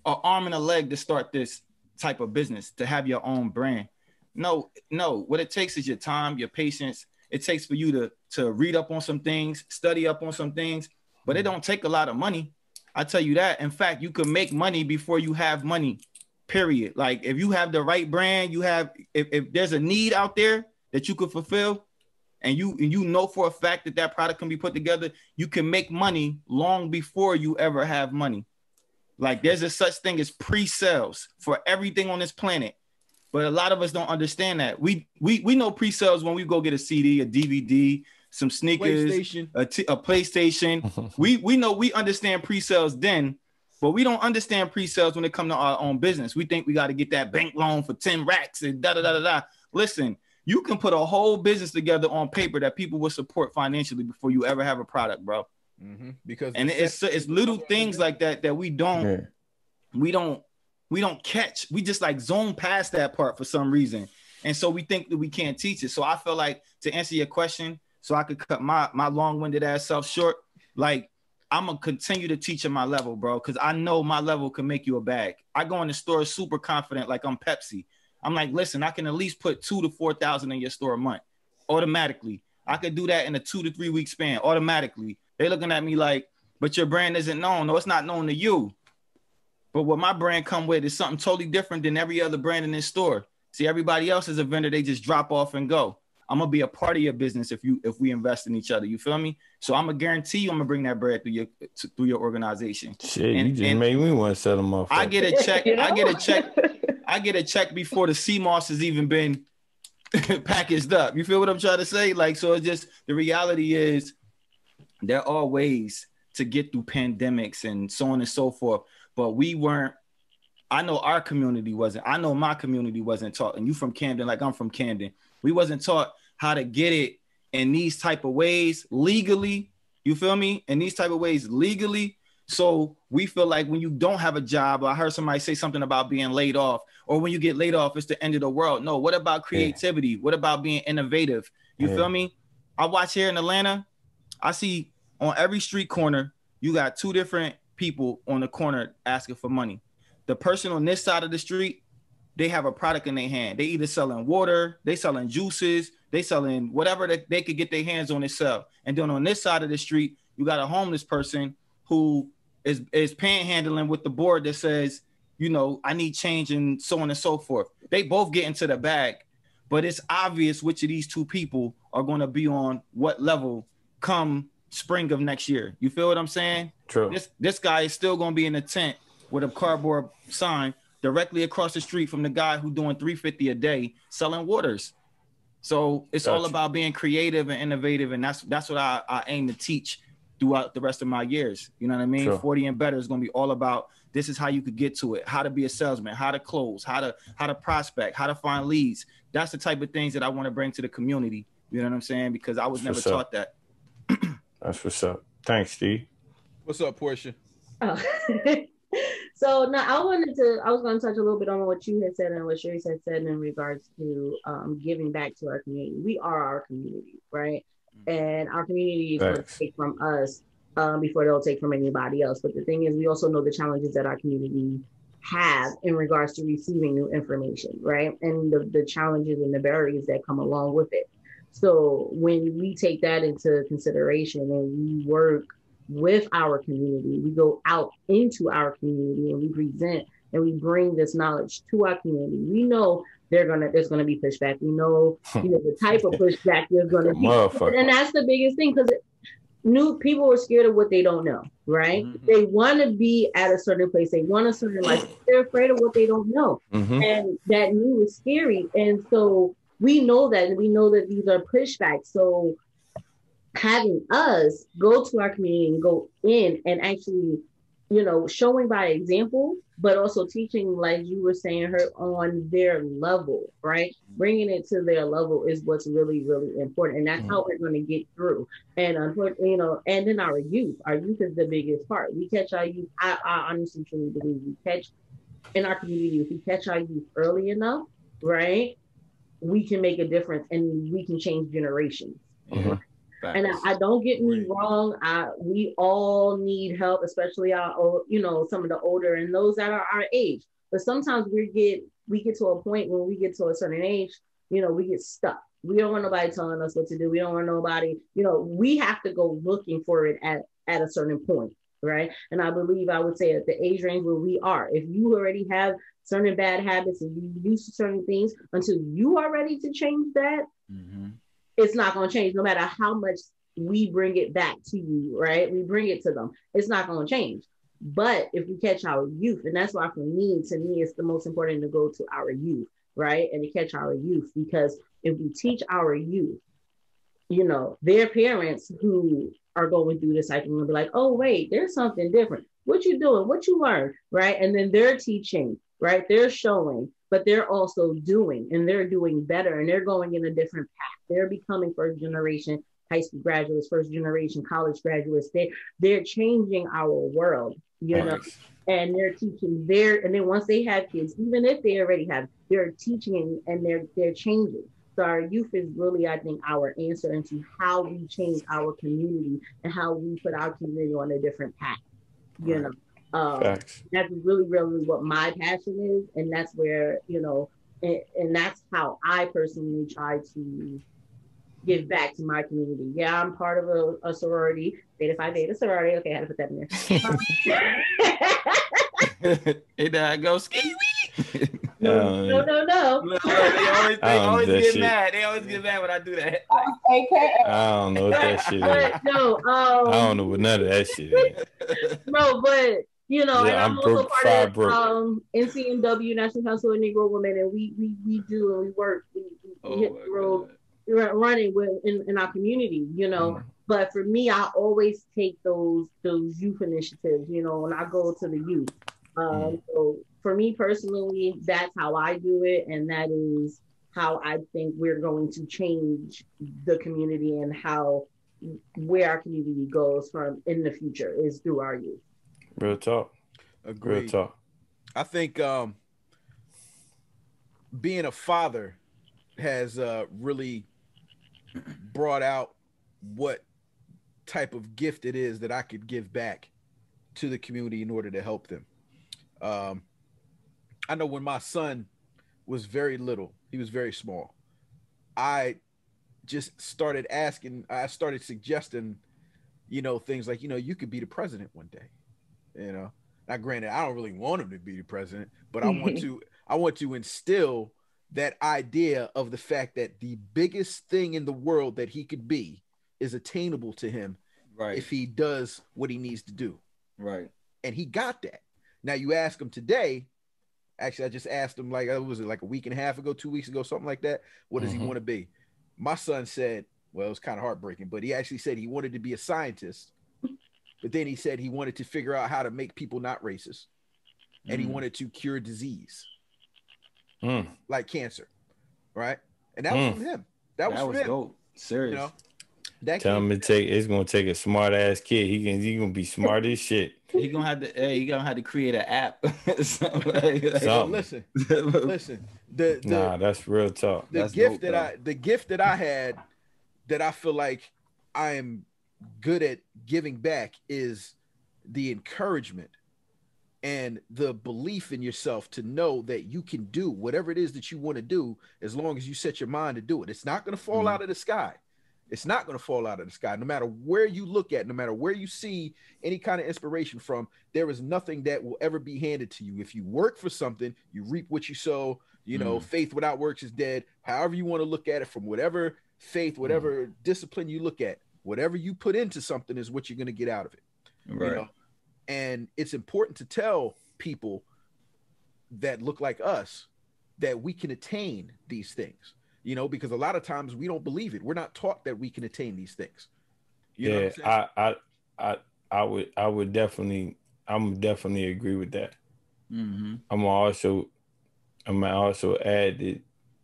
an arm and a leg to start this type of business, to have your own brand. No, no. What it takes is your time, your patience. It takes for you to, to read up on some things, study up on some things, but it don't take a lot of money. I tell you that. In fact, you can make money before you have money, period. Like if you have the right brand, you have, if, if there's a need out there that you could fulfill, and you and you know for a fact that that product can be put together, you can make money long before you ever have money. Like there's a such thing as pre-sales for everything on this planet. But a lot of us don't understand that. We we we know pre-sales when we go get a C D, a D V D, some sneakers, PlayStation. A, t- a PlayStation. we, we know we understand pre-sales then, but we don't understand pre-sales when it comes to our own business. We think we got to get that bank loan for ten racks and da-da-da-da-da. Listen, you can put a whole business together on paper that people will support financially before you ever have a product, bro. Mm-hmm. Because and it's it's little things like that that we don't yeah. we don't we don't catch. We just like zone past that part for some reason, and so we think that we can't teach it. So I feel like, to answer your question, so I could cut my my long-winded ass self short, like, I'm gonna continue to teach at my level, bro, because I know my level can make you a bag. I go in the store super confident, like I'm Pepsi. I'm like, listen, I can at least put two to four thousand in your store a month, automatically. I could do that in a two to three week span, automatically. They're looking at me like, but your brand isn't known. No, it's not known to you. But what my brand come with is something totally different than every other brand in this store. See, everybody else is a vendor. They just drop off and go. I'm going to be a part of your business if you if we invest in each other. You feel me? So I'm going to guarantee you I'm going to bring that bread through your through your organization. Shit, and, you just made me want to set them off. I get a check. You know? I get a check. I get a check before the C M O S has even been packaged up. You feel what I'm trying to say? Like, so it's just, the reality is, there are ways to get through pandemics and so on and so forth, but we weren't, I know our community wasn't, I know my community wasn't taught, and you from Camden, like I'm from Camden. We wasn't taught how to get it in these type of ways legally, you feel me? In these type of ways legally. So we feel like when you don't have a job, I heard somebody say something about being laid off, or when you get laid off, it's the end of the world. No, what about creativity? Yeah. What about being innovative? You yeah. feel me? I watch here in Atlanta, I see on every street corner, you got two different people on the corner asking for money. The person on this side of the street, they have a product in their hand. They either selling water, they selling juices, they selling whatever that they could get their hands on itself. And then on this side of the street, you got a homeless person who is, is panhandling with the board that says, you know, I need change and so on and so forth. They both get into the bag, but it's obvious which of these two people are going to be on what level come spring of next year. You feel what I'm saying? True. This this guy is still gonna be in a tent with a cardboard sign directly across the street from the guy who doing three fifty a day selling waters. So it's gotcha. All about being creative and innovative, and that's that's what I, I aim to teach throughout the rest of my years. You know what I mean? True. forty and better is gonna be all about, this is how you could get to it, how to be a salesman, how to close, how to how to prospect, how to find leads. That's the type of things that I want to bring to the community. You know what I'm saying? Because I was that's never sure. taught that. That's what's up. Thanks, D. What's up, Portia? Oh. So now I wanted to, I was going to touch a little bit on what you had said and what Sharice had said in regards to um, giving back to our community. We are our community, right? And our community is going to take from us um, before they'll take from anybody else. But the thing is, we also know the challenges that our community have in regards to receiving new information, right? And the, the challenges and the barriers that come along with it. So when we take that into consideration and we work with our community, we go out into our community and we present and we bring this knowledge to our community. We know they're gonna there's gonna be pushback. We know you know the type of pushback there's gonna be, and that's the biggest thing, because new people are scared of what they don't know, right? Mm-hmm. They want to be at a certain place. They want a certain life. They're afraid of what they don't know, mm-hmm. and that new is scary, and so. We know that, and we know that these are pushbacks. So having us go to our community and go in and actually, you know, showing by example, but also teaching, like you were saying, her on their level, right? Bringing it to their level is what's really, really important. And that's mm-hmm. how we're going to get through. And, unfortunately, you know, and then our youth, our youth is the biggest part. We catch our youth. I, I honestly truly believe we catch in our community, if we catch our youth early enough, right? We can make a difference, and we can change generations. Mm-hmm. And I, I don't get me wrong. I, we all need help, especially our, you know, some of the older and those that are our age. But sometimes we get, we get to a point when we get to a certain age, you know, we get stuck. We don't want nobody telling us what to do. We don't want nobody, you know, we have to go looking for it at, at a certain point. Right. And I believe I would say at the age range where we are, if you already have certain bad habits and you used to certain things, until you are ready to change that, mm-hmm. it's not going to change no matter how much we bring it back to you. Right. We bring it to them. It's not going to change. But if we catch our youth, and that's why for me, to me, it's the most important to go to our youth. Right. And to catch our youth, because if we teach our youth, you know, their parents who are going through this cycle and be like, oh, wait, there's something different. What you doing? What you learned? Right. And then they're teaching, right. They're showing, but they're also doing, and they're doing better, and they're going in a different path. They're becoming first generation high school graduates, first generation college graduates. They, they're changing our world, you know, nice. And they're teaching their, and then once they have kids, even if they already have, they're teaching and they're, they're changing. So our youth is really, I think, our answer into how we change our community and how we put our community on a different path, you right. know. Um, that's really, really what my passion is. And that's where, you know, and, and that's how I personally try to give back to my community. Yeah, I'm part of a, a sorority, Beta Phi Beta sorority. Okay, I had to put that in there. Hey, there I go, skeezy. No, no, no, no. no they always, they always get shit. mad. They always get mad when I do that. Like, okay. I don't know what that shit is. No, um, I don't know what none of that shit is. No, but... You know, yeah, and I'm, I'm also part of um, N C N W, National Council of Negro Women, and we we we do and we work, we, we oh hit the road running with in, in our community, you know. Mm. But for me, I always take those those youth initiatives, you know, and I go to the youth. Um, mm. So for me personally, that's how I do it, and that is how I think we're going to change the community and how where our community goes from in the future is through our youth. Real talk. Agreed. Real talk. I think um, being a father has uh, really brought out what type of gift it is that I could give back to the community in order to help them. Um, I know when my son was very little, he was very small, I just started asking, I started suggesting, you know, things like, you know, you could be the president one day. You know, now granted, I don't really want him to be the president, but I want to, I want to instill that idea of the fact that the biggest thing in the world that he could be is attainable to him right. if he does what he needs to do. Right. And he got that. Now you ask him today, actually, I just asked him like, what was it like a week and a half ago, two weeks ago, something like that. What does mm-hmm. he want to be? My son said, well, it was kind of heartbreaking, but he actually said he wanted to be a scientist. But then he said he wanted to figure out how to make people not racist. And mm. he wanted to cure disease. Mm. Like cancer. Right? And that mm. was from him. That was that from was him. Dope. Serious. You know, that Tell him to take it's gonna take a smart ass kid. He can he gonna be smart as shit. He gonna have to hey, he gonna have to create an app. like, like, listen, listen. The, the, nah, that's real talk. The that's gift dope, that though. I the gift that I had that I feel like I am good at giving back is the encouragement and the belief in yourself to know that you can do whatever it is that you want to do as long as you set your mind to do it. It's not going to fall mm-hmm. out of the sky. It's not going to fall out of the sky. No matter where you look at, no matter where you see any kind of inspiration from, there is nothing that will ever be handed to you. If you work for something, you reap what you sow. You know, mm-hmm. faith without works is dead. However you want to look at it, from whatever faith, whatever mm-hmm. discipline you look at, whatever you put into something is what you're going to get out of it. Right. You know? And it's important to tell people that look like us that we can attain these things, you know, because a lot of times we don't believe it. We're not taught that we can attain these things. You yeah, know what I'm saying? I, I, I, I would, I would definitely, I'm definitely agree with that. Mm-hmm. I'm also, I'm also add the,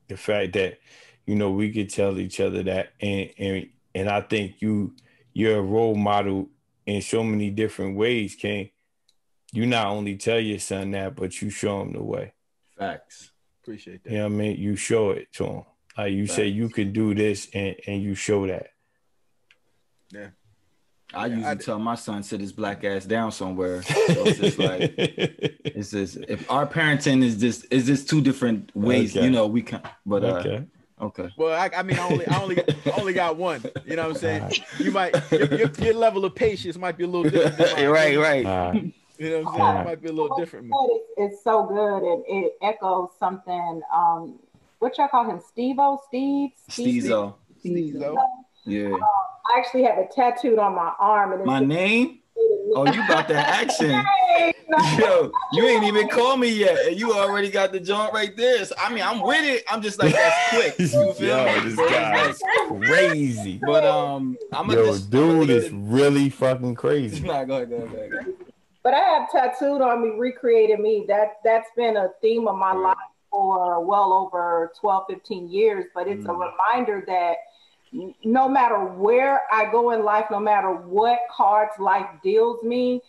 the fact that, you know, we could tell each other that and, and, And I think you, you're a role model in so many different ways, King. You not only tell your son that, but you show him the way. Facts. Appreciate that. You know what I mean? You show it to him. Like you Facts. Say you can do this and, and you show that. Yeah. I yeah, usually I tell my son, sit his black ass down somewhere. So it's just like, it's just, if our parenting is just, is just two different ways, okay. you know, we can, but, okay. uh, Okay. Well, I, I mean, I only, I only, I only got one. You know what I'm saying? Right. You might, your, your, your level of patience might be a little different. Right, right. right. You know what I'm saying? Right. It might be a little what different. It's, it's so good, and it echoes something. Um, what y'all call him? Steve-O? Steve? Steezo. Steezo. Yeah. Um, I actually have it tattooed on my arm. And it's my name? Oh, you got that action. Yo, you ain't even called me yet. And you already got the joint right there. So, I mean, I'm with it. I'm just like, that's quick. You feel Yo, me? This guy's crazy. But um, I'm Yo, just, dude is really fucking crazy. Nah, go ahead, go ahead, go ahead. But I have tattooed on me, recreated me. That, that's been a theme of my life for well over twelve, fifteen years. But it's mm. a reminder that no matter where I go in life, no matter what cards life deals me,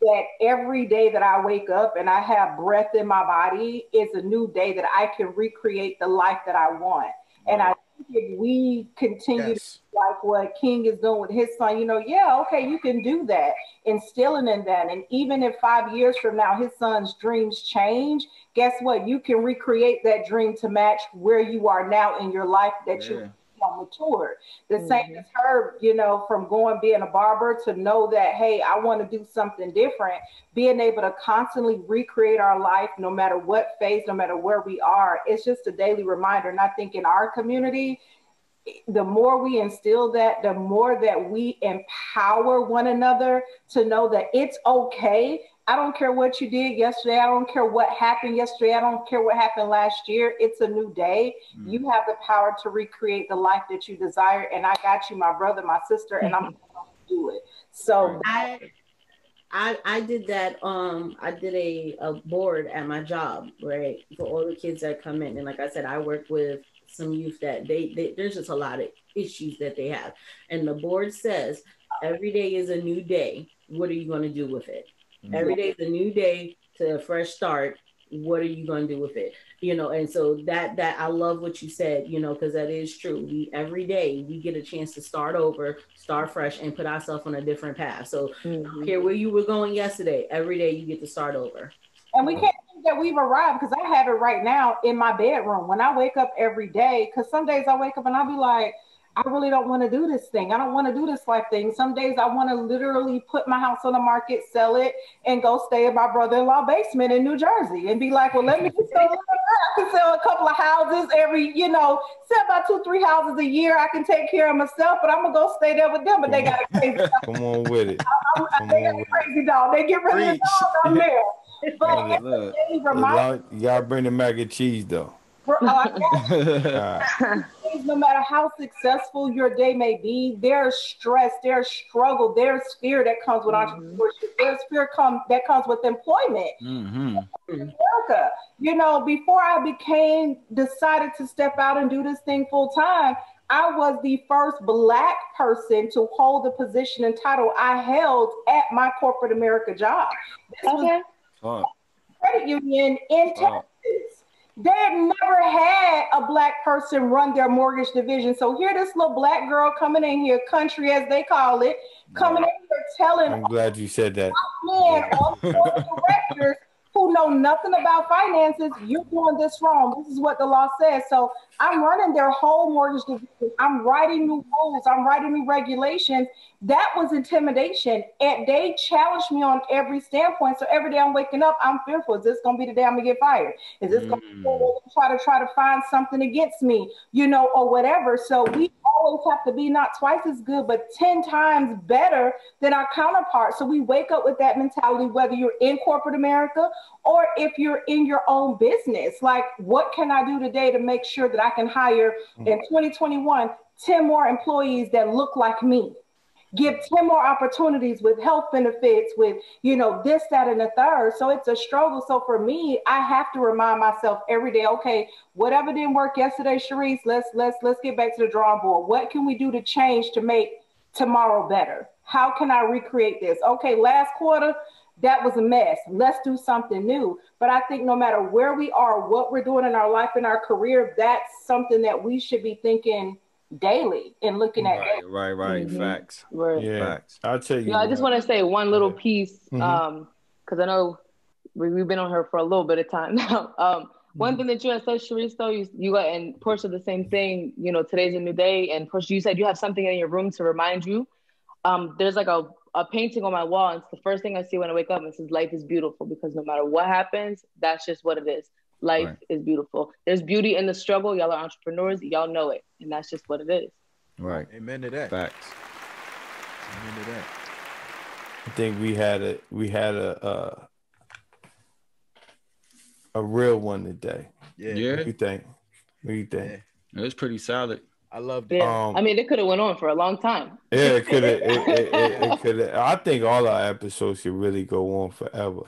that every day that I wake up and I have breath in my body is a new day that I can recreate the life that I want. Wow. And I think if we continue yes. to like what King is doing with his son, you know, yeah, okay, you can do that, instilling in that. And even if five years from now, his son's dreams change, guess what? You can recreate that dream to match where you are now in your life that yeah. you matured. The mm-hmm. same as her, you know, from going being a barber to know that, hey, I want to do something different, being able to constantly recreate our life, no matter what phase, no matter where we are. It's just a daily reminder. And I think in our community, the more we instill that, the more that we empower one another to know that it's okay. I don't care what you did yesterday. I don't care what happened yesterday. I don't care what happened last year. It's a new day. Mm-hmm. You have the power to recreate the life that you desire. And I got you, my brother, my sister, and I'm going to do it. So I, I, I did that. Um, I did a, a board at my job, right, for all the kids that come in. And like I said, I work with some youth that they, they there's just a lot of issues that they have. And the board says, every day is a new day. What are you going to do with it? Mm-hmm. Every day is a new day to a fresh start. What are you going to do with it? You know, and so that, that I love what you said, you know, because that is true. We, every day we get a chance to start over, start fresh, and put ourselves on a different path. So mm-hmm. I don't care where you were going yesterday, every day you get to start over. And we can't think that we've arrived, because I have it right now in my bedroom. When I wake up every day, because some days I wake up and I'll be like, I really don't want to do this thing. I don't want to do this life thing. Some days I want to literally put my house on the market, sell it, and go stay in my brother-in-law basement in New Jersey and be like, well, let me just sell it. I can sell a couple of houses every, you know, sell about two, three houses a year. I can take care of myself, but I'm going to go stay there with them. But they got a crazy dog. Come on with it. I, I, they got a crazy dog. They get rid of the dog. I'm there. But look, look, y'all bring the mac and cheese, though. No matter how successful your day may be, there's stress, there's struggle, there's fear that comes with mm-hmm. entrepreneurship, there's fear come, that comes with employment. Mm-hmm. America, you know, before I became, decided to step out and do this thing full time, I was the first Black person to hold the position and title I held at my corporate America job. This okay. was a credit union in oh. Texas. They had never had a Black person run their mortgage division. So here this little Black girl coming in here, country as they call it, coming yeah. in here telling I'm glad you said that. Men, all the board of directors who know nothing about finances, you're doing this wrong. This is what the law says. So I'm running their whole mortgage division. I'm writing new rules. I'm writing new regulations. That was intimidation. And they challenged me on every standpoint. So every day I'm waking up, I'm fearful. Is this going to be the day I'm going to get fired? Is this mm. going to be to try to try to find something against me, you know, or whatever. So we always have to be not twice as good, but ten times better than our counterparts. So we wake up with that mentality, whether you're in corporate America or if you're in your own business. Like, what can I do today to make sure that I can hire in twenty twenty-one ten more employees that look like me? Give ten more opportunities with health benefits, with, you know, this, that, and the third. So it's a struggle. So for me, I have to remind myself every day, okay, whatever didn't work yesterday, Sharice, let's let's let's get back to the drawing board. What can we do to change to make tomorrow better? How can I recreate this? Okay, last quarter, that was a mess. Let's do something new. But I think no matter where we are, what we're doing in our life, in our career, that's something that we should be thinking daily and looking at. Right, right, right. Mm-hmm. Facts. Right. Yeah. Facts. I'll tell you. you know, I just want to say one little yeah. piece, because um, mm-hmm. I know we, we've been on her for a little bit of time now. um, mm-hmm. One thing that you had said, Sharice, though, you, you and Porshea, the same thing, you know, today's a new day. And Porshea, you said you have something in your room to remind you. Um, there's like a a painting on my wall, and it's the first thing I see when I wake up, and it says life is beautiful, because no matter what happens, that's just what it is. Life right. is beautiful. There's beauty in the struggle. Y'all are entrepreneurs. Y'all know it, and that's just what it is. Right. Amen to that. Facts. Amen to that. I think we had a we had a uh, a real one today. Yeah. yeah. What do you think? What do you think? Yeah. It was pretty solid. I loved it. Yeah. Um, I mean, it could have went on for a long time. Yeah, it could have. it it, it, it could have. I think all our episodes should really go on forever.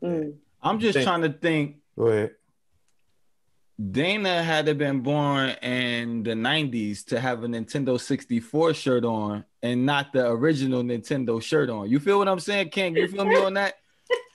Mm. I'm just think, trying to think. Go ahead. Dana had to been born in the nineties to have a Nintendo sixty-four shirt on and not the original Nintendo shirt on. You feel what I'm saying, King? You feel me on that?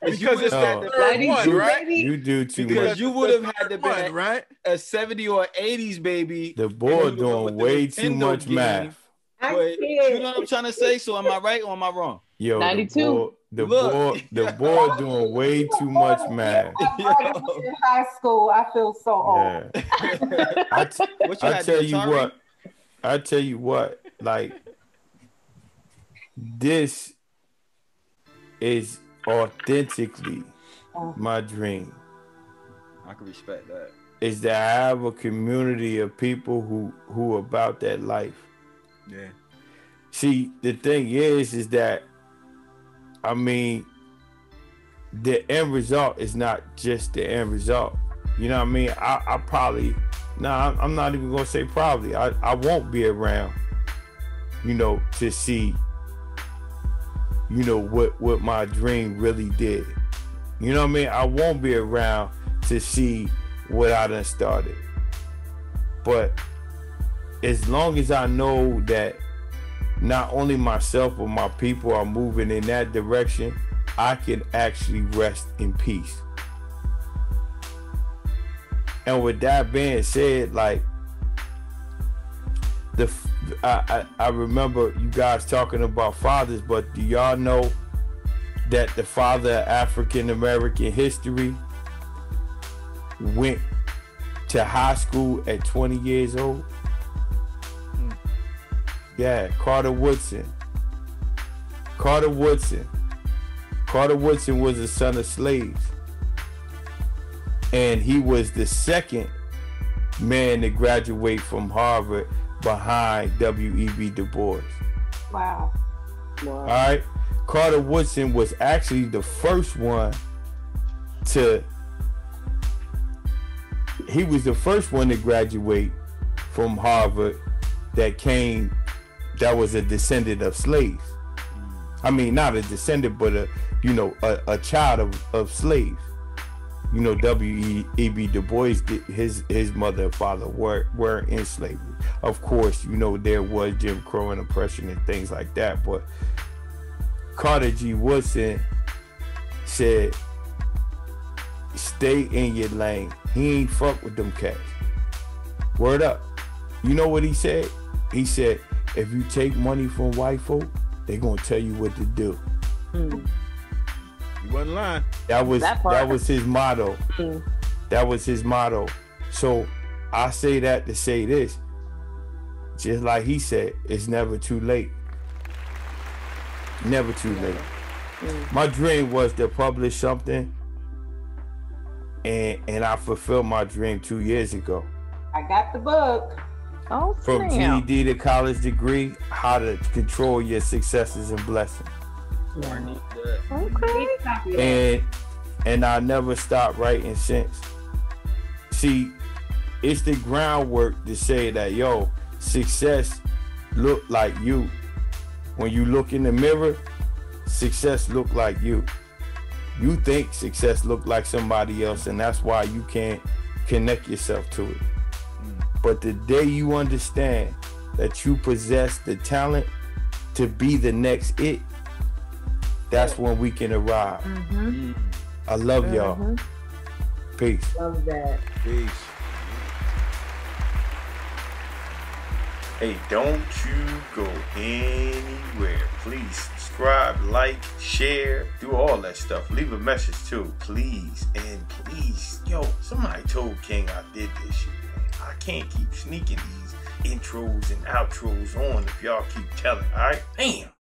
Because it's that the third one, right? You do too much. Because you would have had to be right a seventy or eighties baby. The boy doing way too much math. But you know what I'm trying to say? So am I right or am I wrong? Yo, ninety-two. The boy, the boy doing way too much math. In high school, I feel so old. Yeah. I, t- what I tell you what, I tell you what, like this is authentically my dream. I can respect that. Is to have a community of people who who about that life. Yeah. See, the thing is, is that, I mean, the end result is not just the end result. You know what I mean? I, I probably, nah, I'm not even going to say probably. I, I won't be around, you know, to see, you know, what, what my dream really did. You know what I mean? I won't be around to see what I done started. But as long as I know that not only myself but my people are moving in that direction, I can actually rest in peace. And with that being said, like the I, I, I remember you guys talking about fathers, but do y'all know that the father of African American history went to high school at twenty years old? Yeah, Carter Woodson. Carter Woodson. Carter Woodson was the son of slaves. And he was the second man to graduate from Harvard behind W E B. Du Bois. Wow. Wow. All right. Carter Woodson was actually the first one to, he was the first one to graduate from Harvard that came that was a descendant of slaves. I mean, not a descendant, but a, you know, a, a child of, of slaves. You know, W E B. Du Bois, his his mother and father were, were in slavery. Of course, you know, there was Jim Crow and oppression and things like that, but Carter G. Woodson said, stay in your lane. He ain't fuck with them cats. Word up. You know what he said? He said, if you take money from white folk, they're gonna tell you what to do. Mm. You wasn't lying. That was that, that was his motto. Mm. That was his motto. So I say that to say this, just like he said, it's never too late. Never too late. Mm. My dream was to publish something, and and I fulfilled my dream two years ago. I got the book. Oh, from G E D to college degree, how to control your successes and blessings. Okay. And and I never stopped writing since. See, it's the groundwork to say that, yo, success look like you. When you look in the mirror, success look like you. You think success look like somebody else, and that's why you can't connect yourself to it. But the day you understand that you possess the talent to be the next it, that's when we can arrive. Mm-hmm. I love mm-hmm. y'all. Peace. Love that. Peace. Hey, don't you go anywhere. Please subscribe, like, share, do all that stuff. Leave a message too, please. And please, yo, somebody told King I did this shit. I can't keep sneaking these intros and outros on if y'all keep telling, all right? Damn.